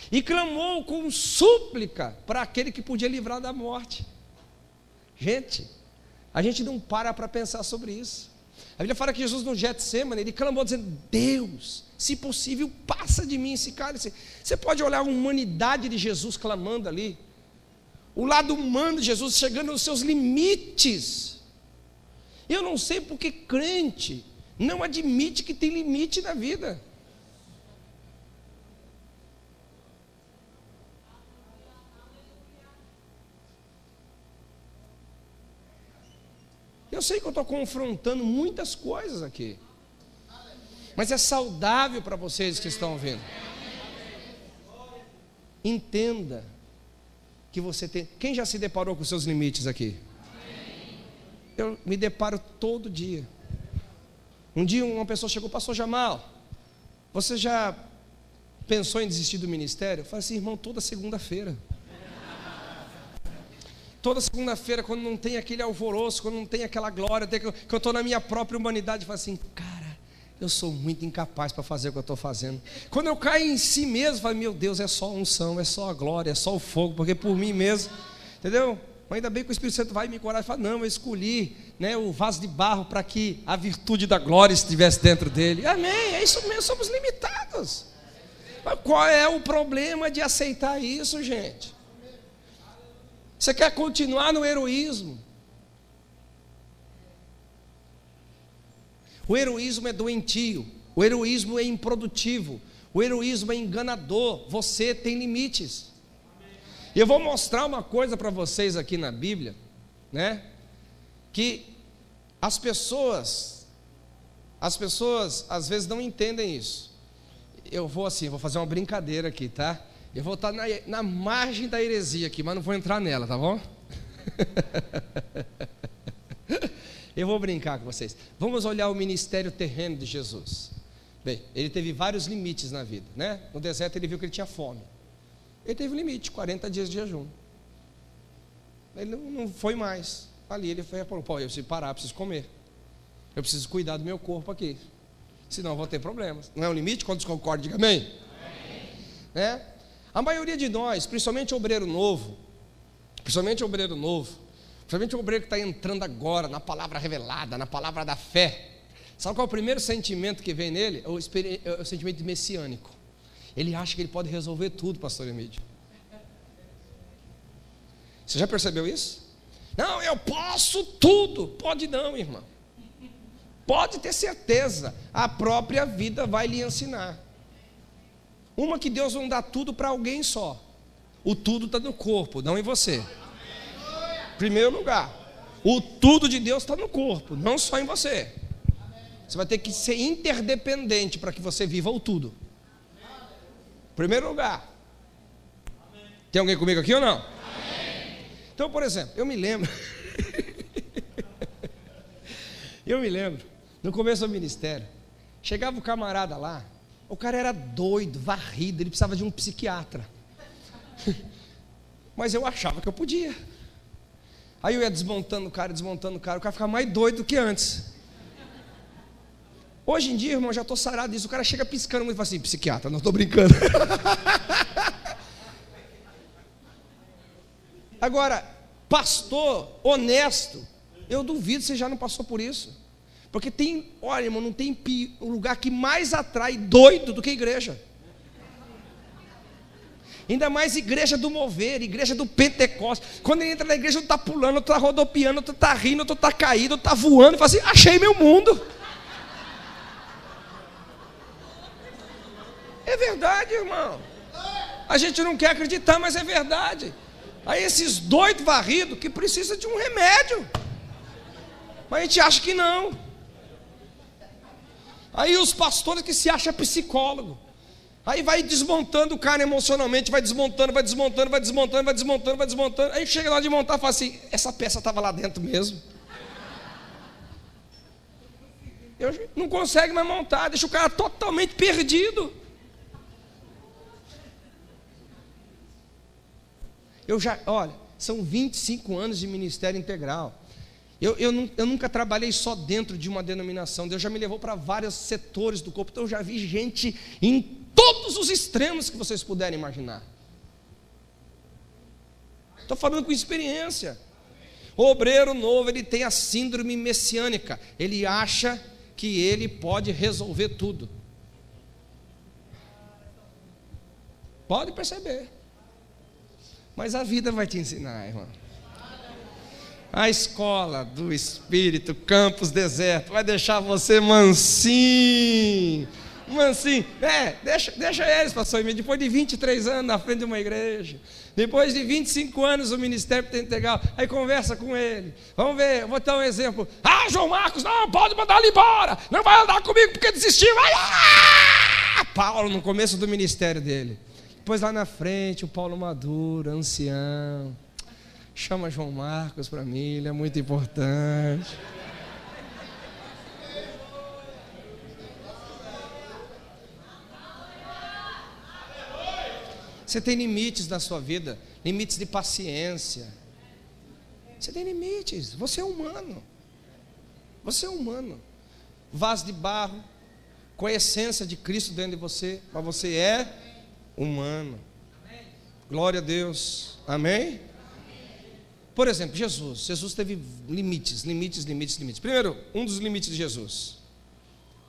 E clamou com súplica para aquele que podia livrar da morte. Gente, a gente não para pensar sobre isso. A Bíblia fala que Jesus no Getsêmani, ele clamou dizendo: Deus, se possível, passa de mim esse cálice. Você pode olhar a humanidade de Jesus clamando ali. O lado humano de Jesus chegando aos seus limites. Eu não sei porque crente não admite que tem limite na vida. Eu sei que eu estou confrontando muitas coisas aqui, mas é saudável para vocês que estão ouvindo. Entenda que você tem... Quem já se deparou com seus limites aqui? Eu me deparo todo dia. Um dia uma pessoa chegou: pastor Jammal, você já pensou em desistir do ministério? Eu falei assim: irmão, toda segunda-feira. Toda segunda-feira, quando não tem aquele alvoroço, quando não tem aquela glória, que eu estou na minha própria humanidade, eu falo assim: cara, eu sou muito incapaz para fazer o que eu estou fazendo. Quando eu caio em si mesmo, eu falo: meu Deus, é só a unção, é só a glória, é só o fogo, porque por mim mesmo, entendeu? Mas ainda bem que o Espírito Santo vai me encorajar e fala: não, eu escolhi, né, o vaso de barro para que a virtude da glória estivesse dentro dele. Amém, é isso mesmo, somos limitados. Mas qual é o problema de aceitar isso, gente? Você quer continuar no heroísmo? O heroísmo é doentio, o heroísmo é improdutivo, o heroísmo é enganador, você tem limites. E eu vou mostrar uma coisa para vocês aqui na Bíblia, né? Que as pessoas às vezes não entendem isso. Eu vou assim, vou fazer uma brincadeira aqui, tá? Eu vou estar na margem da heresia aqui, mas não vou entrar nela, tá bom? Eu vou brincar com vocês. Vamos olhar o ministério terreno de Jesus. Bem, ele teve vários limites na vida, né? No deserto ele viu que ele tinha fome. Ele teve um limite, 40 dias de jejum. Ele não foi mais. Ali ele falou: pô, eu preciso parar, eu preciso comer. Eu preciso cuidar do meu corpo aqui. Senão eu vou ter problemas. Não é um limite? Quando desconcorda, diga amém. Né? A maioria de nós, principalmente o obreiro que está entrando agora na palavra revelada, na palavra da fé, sabe qual é o primeiro sentimento que vem nele? É o sentimento messiânico. Ele acha que ele pode resolver tudo, pastor Emílio. Você já percebeu isso? Não, eu posso tudo. Pode não, irmão. pode ter certeza, a própria vida vai lhe ensinar. Uma que Deus não dá tudo para alguém só. O tudo está no corpo, não em você. Primeiro lugar, o tudo de Deus está no corpo, não só em você. Você vai ter que ser interdependente para que você viva o tudo. Primeiro lugar. Tem alguém comigo aqui ou não? Então, por exemplo, eu me lembro. Eu me lembro, no começo do ministério, chegava o camarada lá, o cara era doido, varrido, ele precisava de um psiquiatra. Mas eu achava que eu podia. Aí eu ia desmontando o cara ficava mais doido do que antes. Hoje em dia, irmão, já estou sarado disso, o cara chega piscando muito e fala assim, psiquiatra, não estou brincando. Agora, pastor honesto, eu duvido, você já não passou por isso. Porque tem, olha, irmão, não tem um lugar que mais atrai doido do que igreja. Ainda mais igreja do mover, igreja do Pentecoste. Quando ele entra na igreja, ele está pulando, outro está rodopiando, outro está rindo, outro está caído, outro está voando. E fala assim, achei meu mundo. É verdade, irmão. A gente não quer acreditar, mas é verdade. Aí esses doidos varridos que precisam de um remédio. Mas a gente acha que não. Aí os pastores que se acham psicólogo. Aí vai desmontando o cara emocionalmente, vai desmontando. Aí chega lá de montar e fala assim, essa peça estava lá dentro mesmo. Eu não consegue mais montar, deixa o cara totalmente perdido. Olha, são 25 anos de ministério integral. Eu nunca trabalhei só dentro de uma denominação. Deus já me levou para vários setores do corpo. Então eu já vi gente em todos os extremos que vocês puderem imaginar. Estou falando com experiência. O obreiro novo, ele tem a síndrome messiânica. Ele acha que ele pode resolver tudo. Pode perceber. Mas a vida vai te ensinar, irmão. A escola do Espírito, campus deserto, vai deixar você mansinho, mansinho. Deixa eles, pastor Emílio, depois de 23 anos na frente de uma igreja, depois de 25 anos no ministério integral, aí conversa com ele. Vamos ver, vou dar um exemplo. Ah, João Marcos, não, pode mandar ele embora, não vai andar comigo porque desistiu. Paulo, no começo do ministério dele. Depois lá na frente, o Paulo maduro, ancião. Chama João Marcos para mim, ele é muito importante. Você tem limites na sua vida, limites de paciência. Você tem limites, você é humano. Você é humano. Vaso de barro, com a essência de Cristo dentro de você, mas você é humano. Glória a Deus. Amém? Por exemplo, Jesus teve limites. Primeiro, um dos limites de Jesus,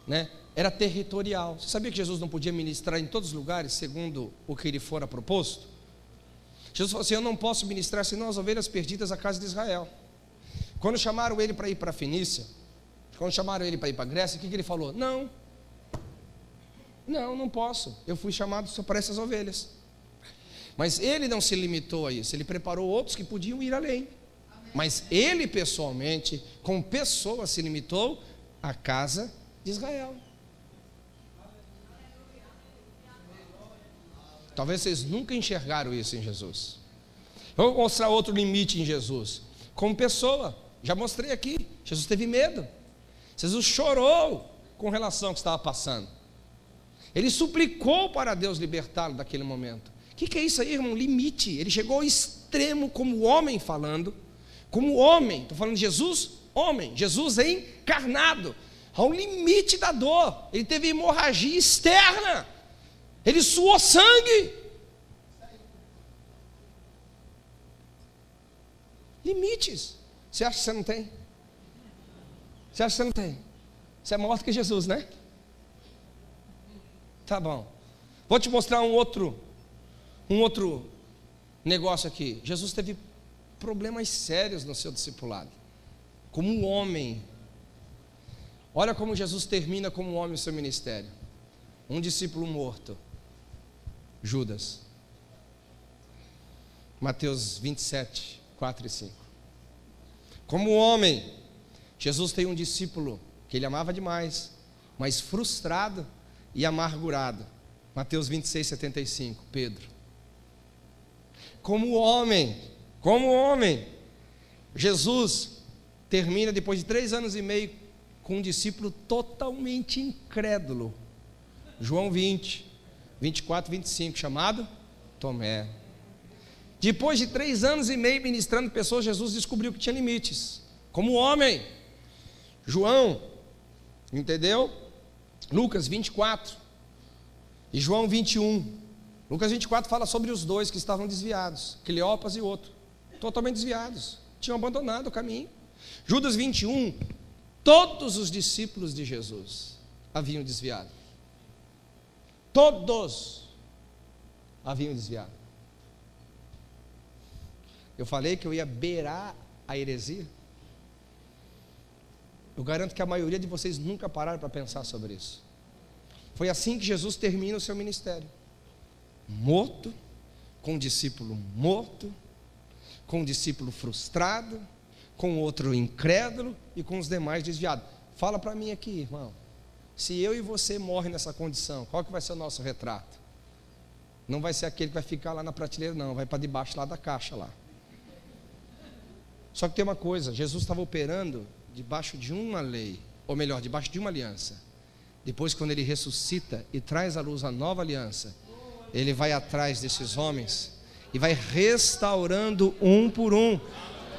né, era territorial. Você sabia que Jesus não podia ministrar em todos os lugares, segundo o que lhe fora proposto? Jesus falou assim, eu não posso ministrar senão as ovelhas perdidas à casa de Israel. Quando chamaram ele para ir para a Fenícia, quando chamaram ele para ir para a Grécia, o que ele falou? Não posso, eu fui chamado só para essas ovelhas. Mas ele não se limitou a isso, ele preparou outros que podiam ir além. Amém. Mas ele pessoalmente, com pessoas, se limitou à casa de Israel. Talvez vocês nunca enxergaram isso em Jesus. Vou mostrar outro limite em Jesus. Como pessoa, já mostrei aqui, Jesus teve medo. Jesus chorou com relação ao que estava passando. Ele suplicou para Deus libertá-lo daquele momento. O que é isso aí, irmão? Limite. Ele chegou ao extremo como homem falando, como homem, estou falando de Jesus, homem, Jesus encarnado, ao limite da dor. Ele teve hemorragia externa, ele suou sangue. Limites. Você acha que você não tem? Você acha que você não tem? Você é maior do que Jesus, né? Tá bom. Vou te mostrar um outro negócio aqui. Jesus teve problemas sérios no seu discipulado, como um homem. Olha como Jesus termina como homem o seu ministério. Um discípulo morto, Judas. Mateus 27, 4 e 5. Como homem, Jesus tem um discípulo que ele amava demais, mas frustrado e amargurado. Mateus 26, 75, Pedro. Como homem, Jesus termina depois de 3 anos e meio com um discípulo totalmente incrédulo. João 20, 24, 25, chamado Tomé. Depois de 3 anos e meio ministrando pessoas, Jesus descobriu que tinha limites. Como homem, João, entendeu? Lucas 24 e João 21. Lucas 24 fala sobre os dois que estavam desviados, Cleopas e outro, totalmente desviados, tinham abandonado o caminho. Judas 21, todos os discípulos de Jesus haviam desviado. Todos haviam desviado. Eu falei que eu ia beirar a heresia. Eu garanto que a maioria de vocês nunca pararam para pensar sobre isso. Foi assim que Jesus termina o seu ministério. Morto, com um discípulo morto, com um discípulo frustrado, com outro incrédulo e com os demais desviados. Fala para mim aqui, irmão. Se eu e você morrem nessa condição, qual que vai ser o nosso retrato? Não vai ser aquele que vai ficar lá na prateleira, não. Vai para debaixo lá da caixa lá. Só que tem uma coisa, Jesus estava operando debaixo de uma lei, ou melhor, debaixo de uma aliança. Depois, quando ele ressuscita e traz à luz a nova aliança, ele vai atrás desses homens e vai restaurando um por um.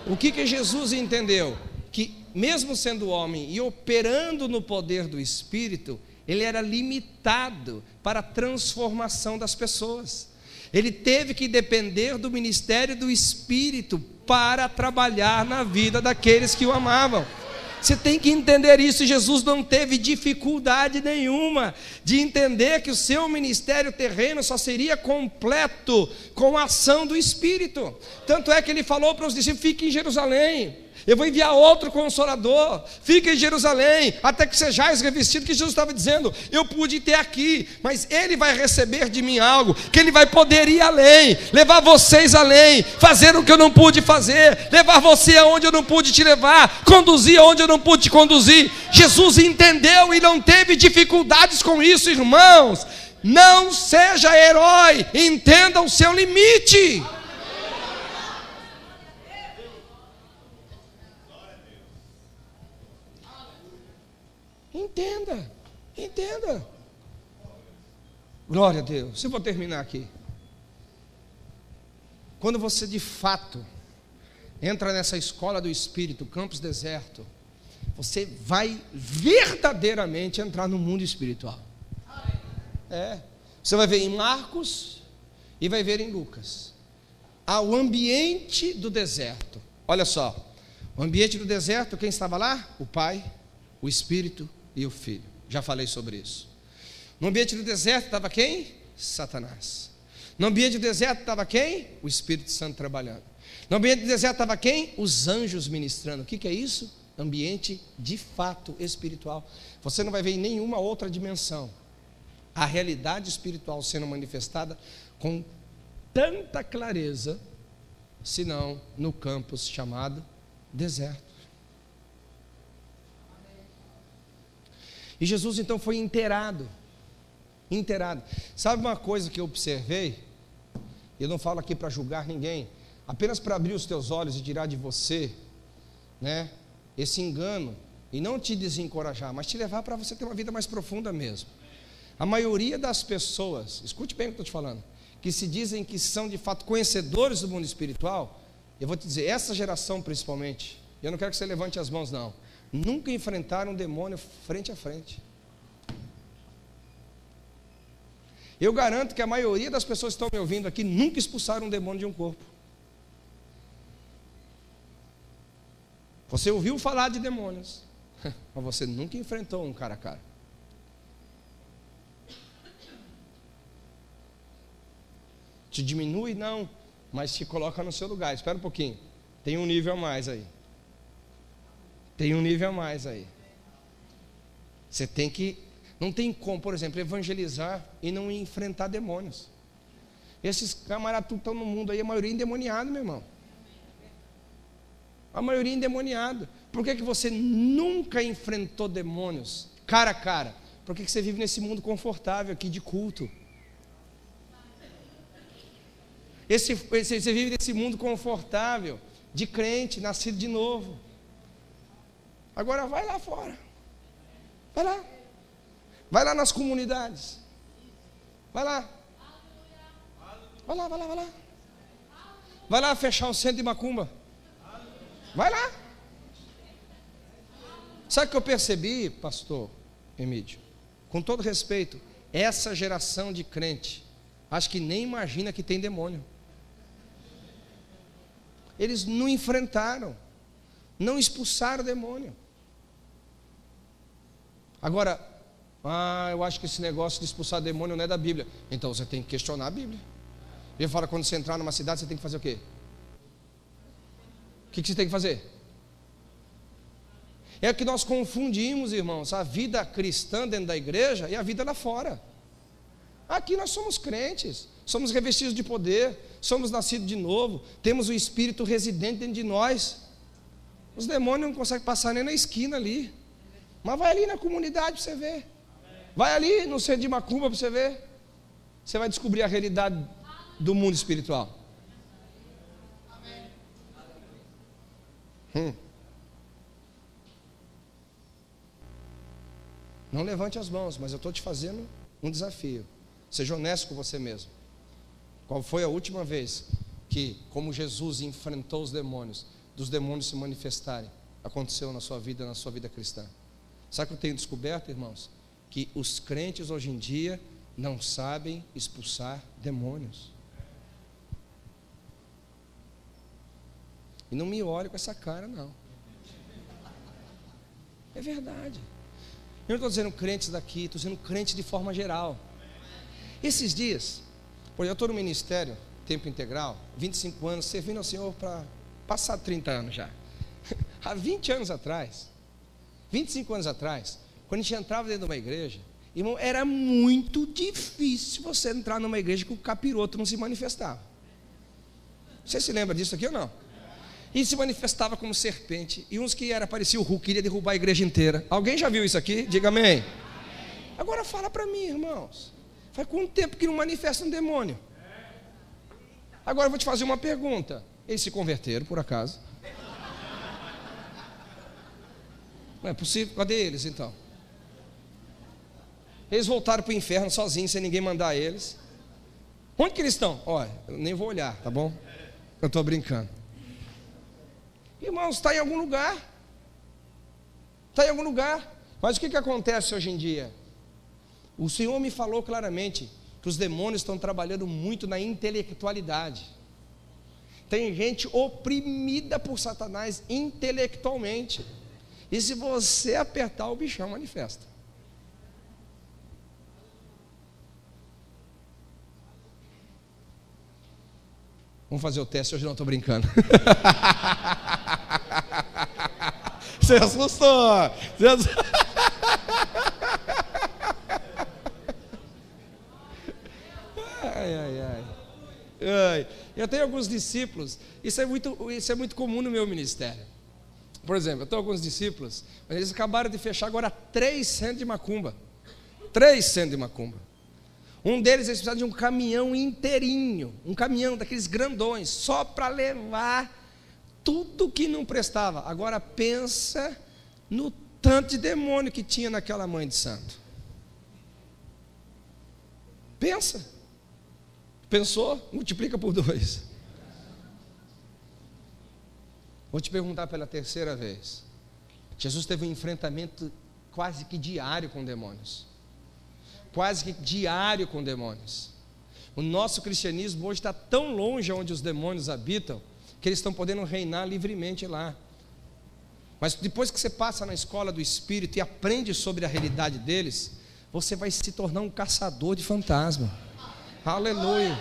O que que Jesus entendeu? Que mesmo sendo homem e operando no poder do Espírito, ele era limitado para a transformação das pessoas. Ele teve que depender do ministério do Espírito para trabalhar na vida daqueles que o amavam. Você tem que entender isso. Jesus não teve dificuldade nenhuma de entender que o seu ministério terreno só seria completo com a ação do Espírito. Tanto é que ele falou para os discípulos: fiquem em Jerusalém, eu vou enviar outro Consolador, fiquem em Jerusalém, até que sejais revestido. Que Jesus estava dizendo: eu pude ter aqui, mas ele vai receber de mim algo, que ele vai poder ir além, levar vocês além, fazer o que eu não pude fazer, levar você aonde eu não pude te levar, conduzir aonde eu não pude te conduzir. Jesus entendeu e não teve dificuldades com isso, irmãos. Não seja herói, entenda o seu limite. Entenda, entenda. Glória a Deus. Eu vou terminar aqui. Quando você de fato entra nessa escola do Espírito, Campus Deserto, você vai verdadeiramente entrar no mundo espiritual. É. Você vai ver em Marcos e vai ver em Lucas. Ah, o ambiente do deserto. Olha só, o ambiente do deserto, quem estava lá? O Pai, o Espírito e o Filho. Já falei sobre isso. No ambiente do deserto estava quem? Satanás. No ambiente do deserto estava quem? O Espírito Santo trabalhando. No ambiente do deserto estava quem? Os anjos ministrando. O que é isso? Ambiente de fato espiritual. Você não vai ver em nenhuma outra dimensão a realidade espiritual sendo manifestada com tanta clareza, senão no campus chamado deserto. E Jesus então foi inteirado. Sabe uma coisa que eu observei? Eu não falo aqui para julgar ninguém, apenas para abrir os teus olhos e tirar de você, né, esse engano, e não te desencorajar, mas te levar para você ter uma vida mais profunda mesmo. A maioria das pessoas, escute bem o que eu estou te falando, que se dizem que são de fato conhecedores do mundo espiritual, eu vou te dizer, essa geração principalmente, eu não quero que você levante as mãos não, nunca enfrentaram um demônio frente a frente. Eu garanto que a maioria das pessoas que estão me ouvindo aqui nunca expulsaram um demônio de um corpo. Você ouviu falar de demônios, mas você nunca enfrentou um cara a cara. Te diminui não, mas te coloca no seu lugar. Espera um pouquinho, tem um nível a mais aí. Você tem que... Não tem como, por exemplo, evangelizar e não enfrentar demônios. Esses camaradas que estão no mundo aí, a maioria é endemoniada, meu irmão. A maioria é endemoniada. Por que que você nunca enfrentou demônios cara a cara? Por que que você vive nesse mundo confortável aqui de culto? Você vive nesse mundo confortável de crente, nascido de novo. Agora vai lá fora. Vai lá. Vai lá nas comunidades. Vai lá. Vai lá, vai lá, vai lá. Vai lá fechar o centro de Macumba. Vai lá. Sabe o que eu percebi, pastor Emílio? Com todo respeito, essa geração de crente, acho que nem imagina que tem demônio. Eles não enfrentaram, não expulsaram o demônio. Agora, eu acho que esse negócio de expulsar demônio não é da Bíblia. Então você tem que questionar a Bíblia. Ele fala, quando você entrar numa cidade, você tem que fazer o quê? O que você tem que fazer? É que nós confundimos, irmãos, a vida cristã dentro da igreja e a vida lá fora. Aqui nós somos crentes, somos revestidos de poder, somos nascidos de novo, temos o Espírito residente dentro de nós. Os demônios não conseguem passar nem na esquina ali. Mas vai ali na comunidade para você ver. Vai ali no centro de Macumba para você ver. Você vai descobrir a realidade do mundo espiritual. Não levante as mãos, mas eu estou te fazendo um desafio. Seja honesto com você mesmo. Qual foi a última vez que, como Jesus enfrentou os demônios, dos demônios se manifestarem, aconteceu na sua vida cristã? Sabe o que eu tenho descoberto, irmãos? Que os crentes hoje em dia não sabem expulsar demônios. E não me olhe com essa cara, não. É verdade. Eu não estou dizendo crentes daqui, estou dizendo crentes de forma geral. Esses dias, porque eu estou no ministério, tempo integral, 25 anos, servindo ao Senhor para passar 30 anos já. Há 20 anos atrás, 25 anos atrás, quando a gente entrava dentro de uma igreja, irmão, era muito difícil você entrar numa igreja que o capiroto não se manifestava. Você se lembra disso aqui ou não? E se manifestava como serpente. E uns que parecia o Hulk, queria derrubar a igreja inteira. Alguém já viu isso aqui? Diga amém. Agora fala para mim, irmãos. Faz quanto tempo que não manifesta um demônio? Agora eu vou te fazer uma pergunta. Eles se converteram, por acaso? Não é possível? Cadê eles, então? Eles voltaram para o inferno sozinhos, sem ninguém mandar eles. Onde que eles estão? Olha, eu nem vou olhar, tá bom? Eu estou brincando. Irmãos, está em algum lugar. Está em algum lugar. Mas o que acontece hoje em dia? O Senhor me falou claramente que os demônios estão trabalhando muito na intelectualidade. Tem gente oprimida por Satanás intelectualmente. E se você apertar, o bichão manifesta. Vamos fazer o teste, hoje não, estou brincando. Você assustou. Ai. Eu tenho alguns discípulos, isso é muito comum no meu ministério. Por exemplo, eu tenho alguns discípulos, mas eles acabaram de fechar agora 3 centros de Macumba. 3 centros de Macumba. Um deles, eles precisaram de um caminhão inteirinho, um caminhão daqueles grandões, só para levar tudo que não prestava. Agora pensa no tanto de demônio que tinha naquela mãe de santo. Pensa. Pensou? Multiplica por 2. Vou te perguntar pela 3ª vez. Jesus teve um enfrentamento quase que diário com demônios. Quase que diário com demônios. O nosso cristianismo hoje está tão longe onde os demônios habitam, que eles estão podendo reinar livremente lá. Mas depois que você passa na escola do Espírito e aprende sobre a realidade deles, você vai se tornar um caçador de fantasma. Aleluia.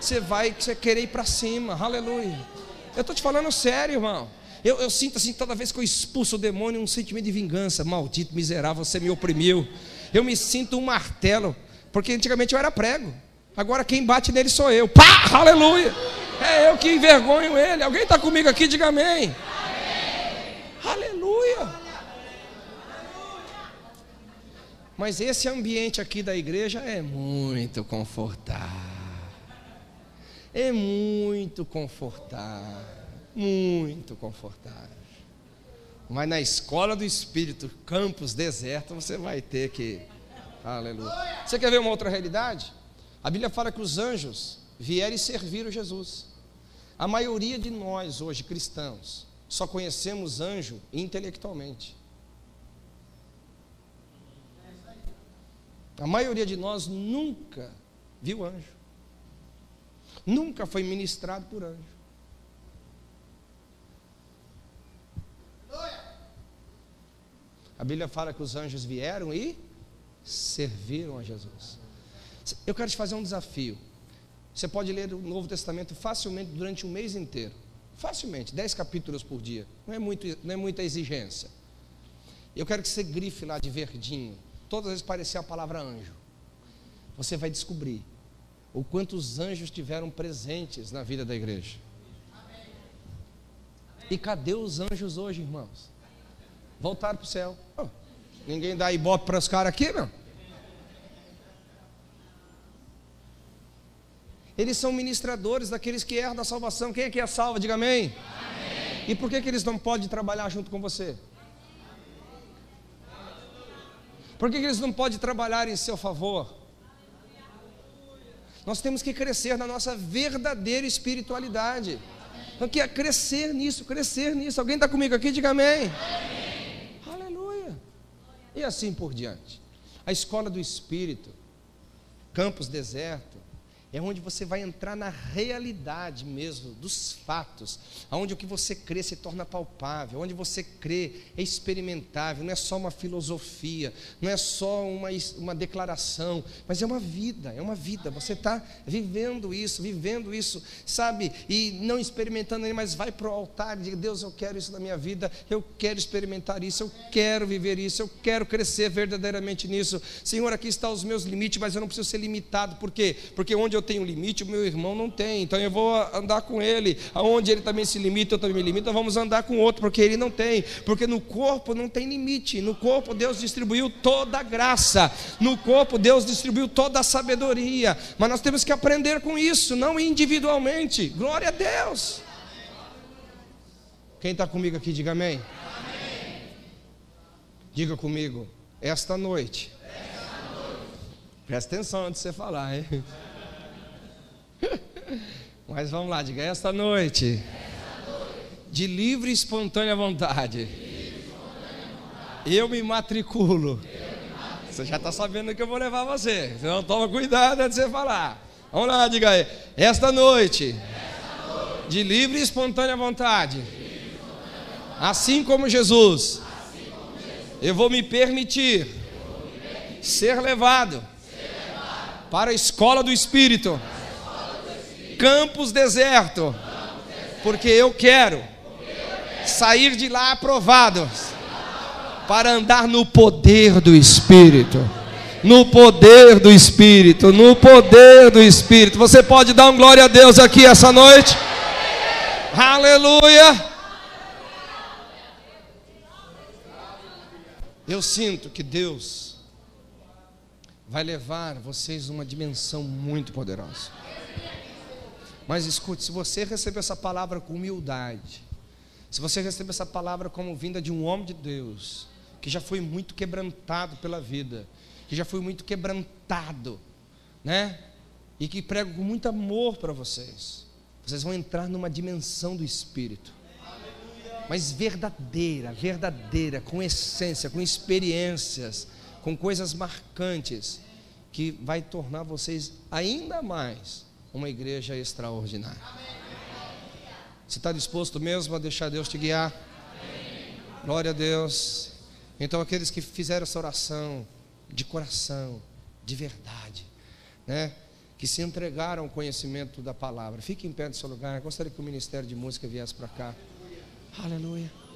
Você vai querer ir para cima. Aleluia. Eu estou te falando sério, irmão. Eu sinto assim, toda vez que eu expulso o demônio, um sentimento de vingança. Maldito, miserável, você me oprimiu. Eu me sinto um martelo, porque antigamente eu era prego. Agora quem bate nele sou eu. Pá, aleluia. É eu que envergonho ele. Alguém está comigo aqui? Diga amém. Aleluia. Mas esse ambiente aqui da igreja é muito confortável. É muito confortável. Muito confortável. Mas na escola do Espírito, campus deserto, você vai ter que... Aleluia. Você quer ver uma outra realidade? A Bíblia fala que os anjos vieram e serviram Jesus. A maioria de nós hoje, cristãos, só conhecemos anjo intelectualmente. A maioria de nós nunca viu anjo, nunca foi ministrado por anjo. A Bíblia fala que os anjos vieram e serviram a Jesus. Eu quero te fazer um desafio. Você pode ler o Novo Testamento facilmente durante um mês inteiro. Facilmente, 10 capítulos por dia. Não é muita exigência. Eu quero que você grife lá de verdinho. Todas as vezes parecer a palavra anjo. Você vai descobrir o quanto os anjos tiveram presentes na vida da igreja. Amém. Amém. E cadê os anjos hoje, irmãos? Voltaram para o céu. Oh, ninguém dá ibope para os caras aqui, não? Eles são ministradores daqueles que herdam a salvação. Quem aqui é salvo? Diga amém. Amém. E por que que eles não podem trabalhar junto com você? Por que que eles não podem trabalhar em seu favor? Nós temos que crescer na nossa verdadeira espiritualidade. Então, que é crescer nisso, crescer nisso. Alguém está comigo aqui? Diga amém. Amém. Aleluia. E assim por diante. A escola do Espírito, campus deserto, é onde você vai entrar na realidade mesmo, dos fatos, onde o que você crê se torna palpável, onde você crê é experimentável, não é só uma filosofia, não é só uma declaração, mas é uma vida, você está vivendo isso, sabe, e não experimentando ainda, mas vai para o altar e diga: Deus, eu quero isso na minha vida, eu quero experimentar isso, eu quero viver isso, eu quero crescer verdadeiramente nisso. Senhor, aqui estão os meus limites, mas eu não preciso ser limitado. Por quê? Porque onde eu tenho limite, o meu irmão não tem, então eu vou andar com ele. Aonde ele também se limita, eu também me limito, então vamos andar com o outro, porque ele não tem, porque no corpo não tem limite. No corpo Deus distribuiu toda a graça, no corpo Deus distribuiu toda a sabedoria, mas nós temos que aprender com isso, não individualmente. Glória a Deus. Quem está comigo aqui, diga amém. Diga comigo: esta noite, presta atenção antes de você falar, hein? Mas vamos lá, diga: esta noite, de livre e espontânea vontade, eu me matriculo. Você já está sabendo que eu vou levar você, então toma cuidado antes de você falar. Vamos lá, diga aí: esta noite, de livre e espontânea vontade, assim como Jesus, eu vou me permitir ser levado para a escola do Espírito, campus deserto, porque eu quero sair de lá aprovado para andar no poder do Espírito, no poder do Espírito, no poder do Espírito. Você pode dar um glória a Deus aqui essa noite? Aleluia. Eu sinto que Deus vai levar vocês numa dimensão muito poderosa. Mas escute, se você receber essa palavra com humildade, se você receber essa palavra como vinda de um homem de Deus, que já foi muito quebrantado pela vida, que já foi muito quebrantado, né? E que prega com muito amor para vocês, vocês vão entrar numa dimensão do Espírito, mas verdadeira, verdadeira, com essência, com experiências, com coisas marcantes, que vai tornar vocês ainda mais uma igreja extraordinária. Você está disposto mesmo a deixar Deus te guiar? Amém. Glória a Deus. Então, aqueles que fizeram essa oração de coração, de verdade, né, que se entregaram ao conhecimento da palavra, fique em pé do seu lugar. Eu gostaria que o Ministério de Música viesse para cá. Aleluia.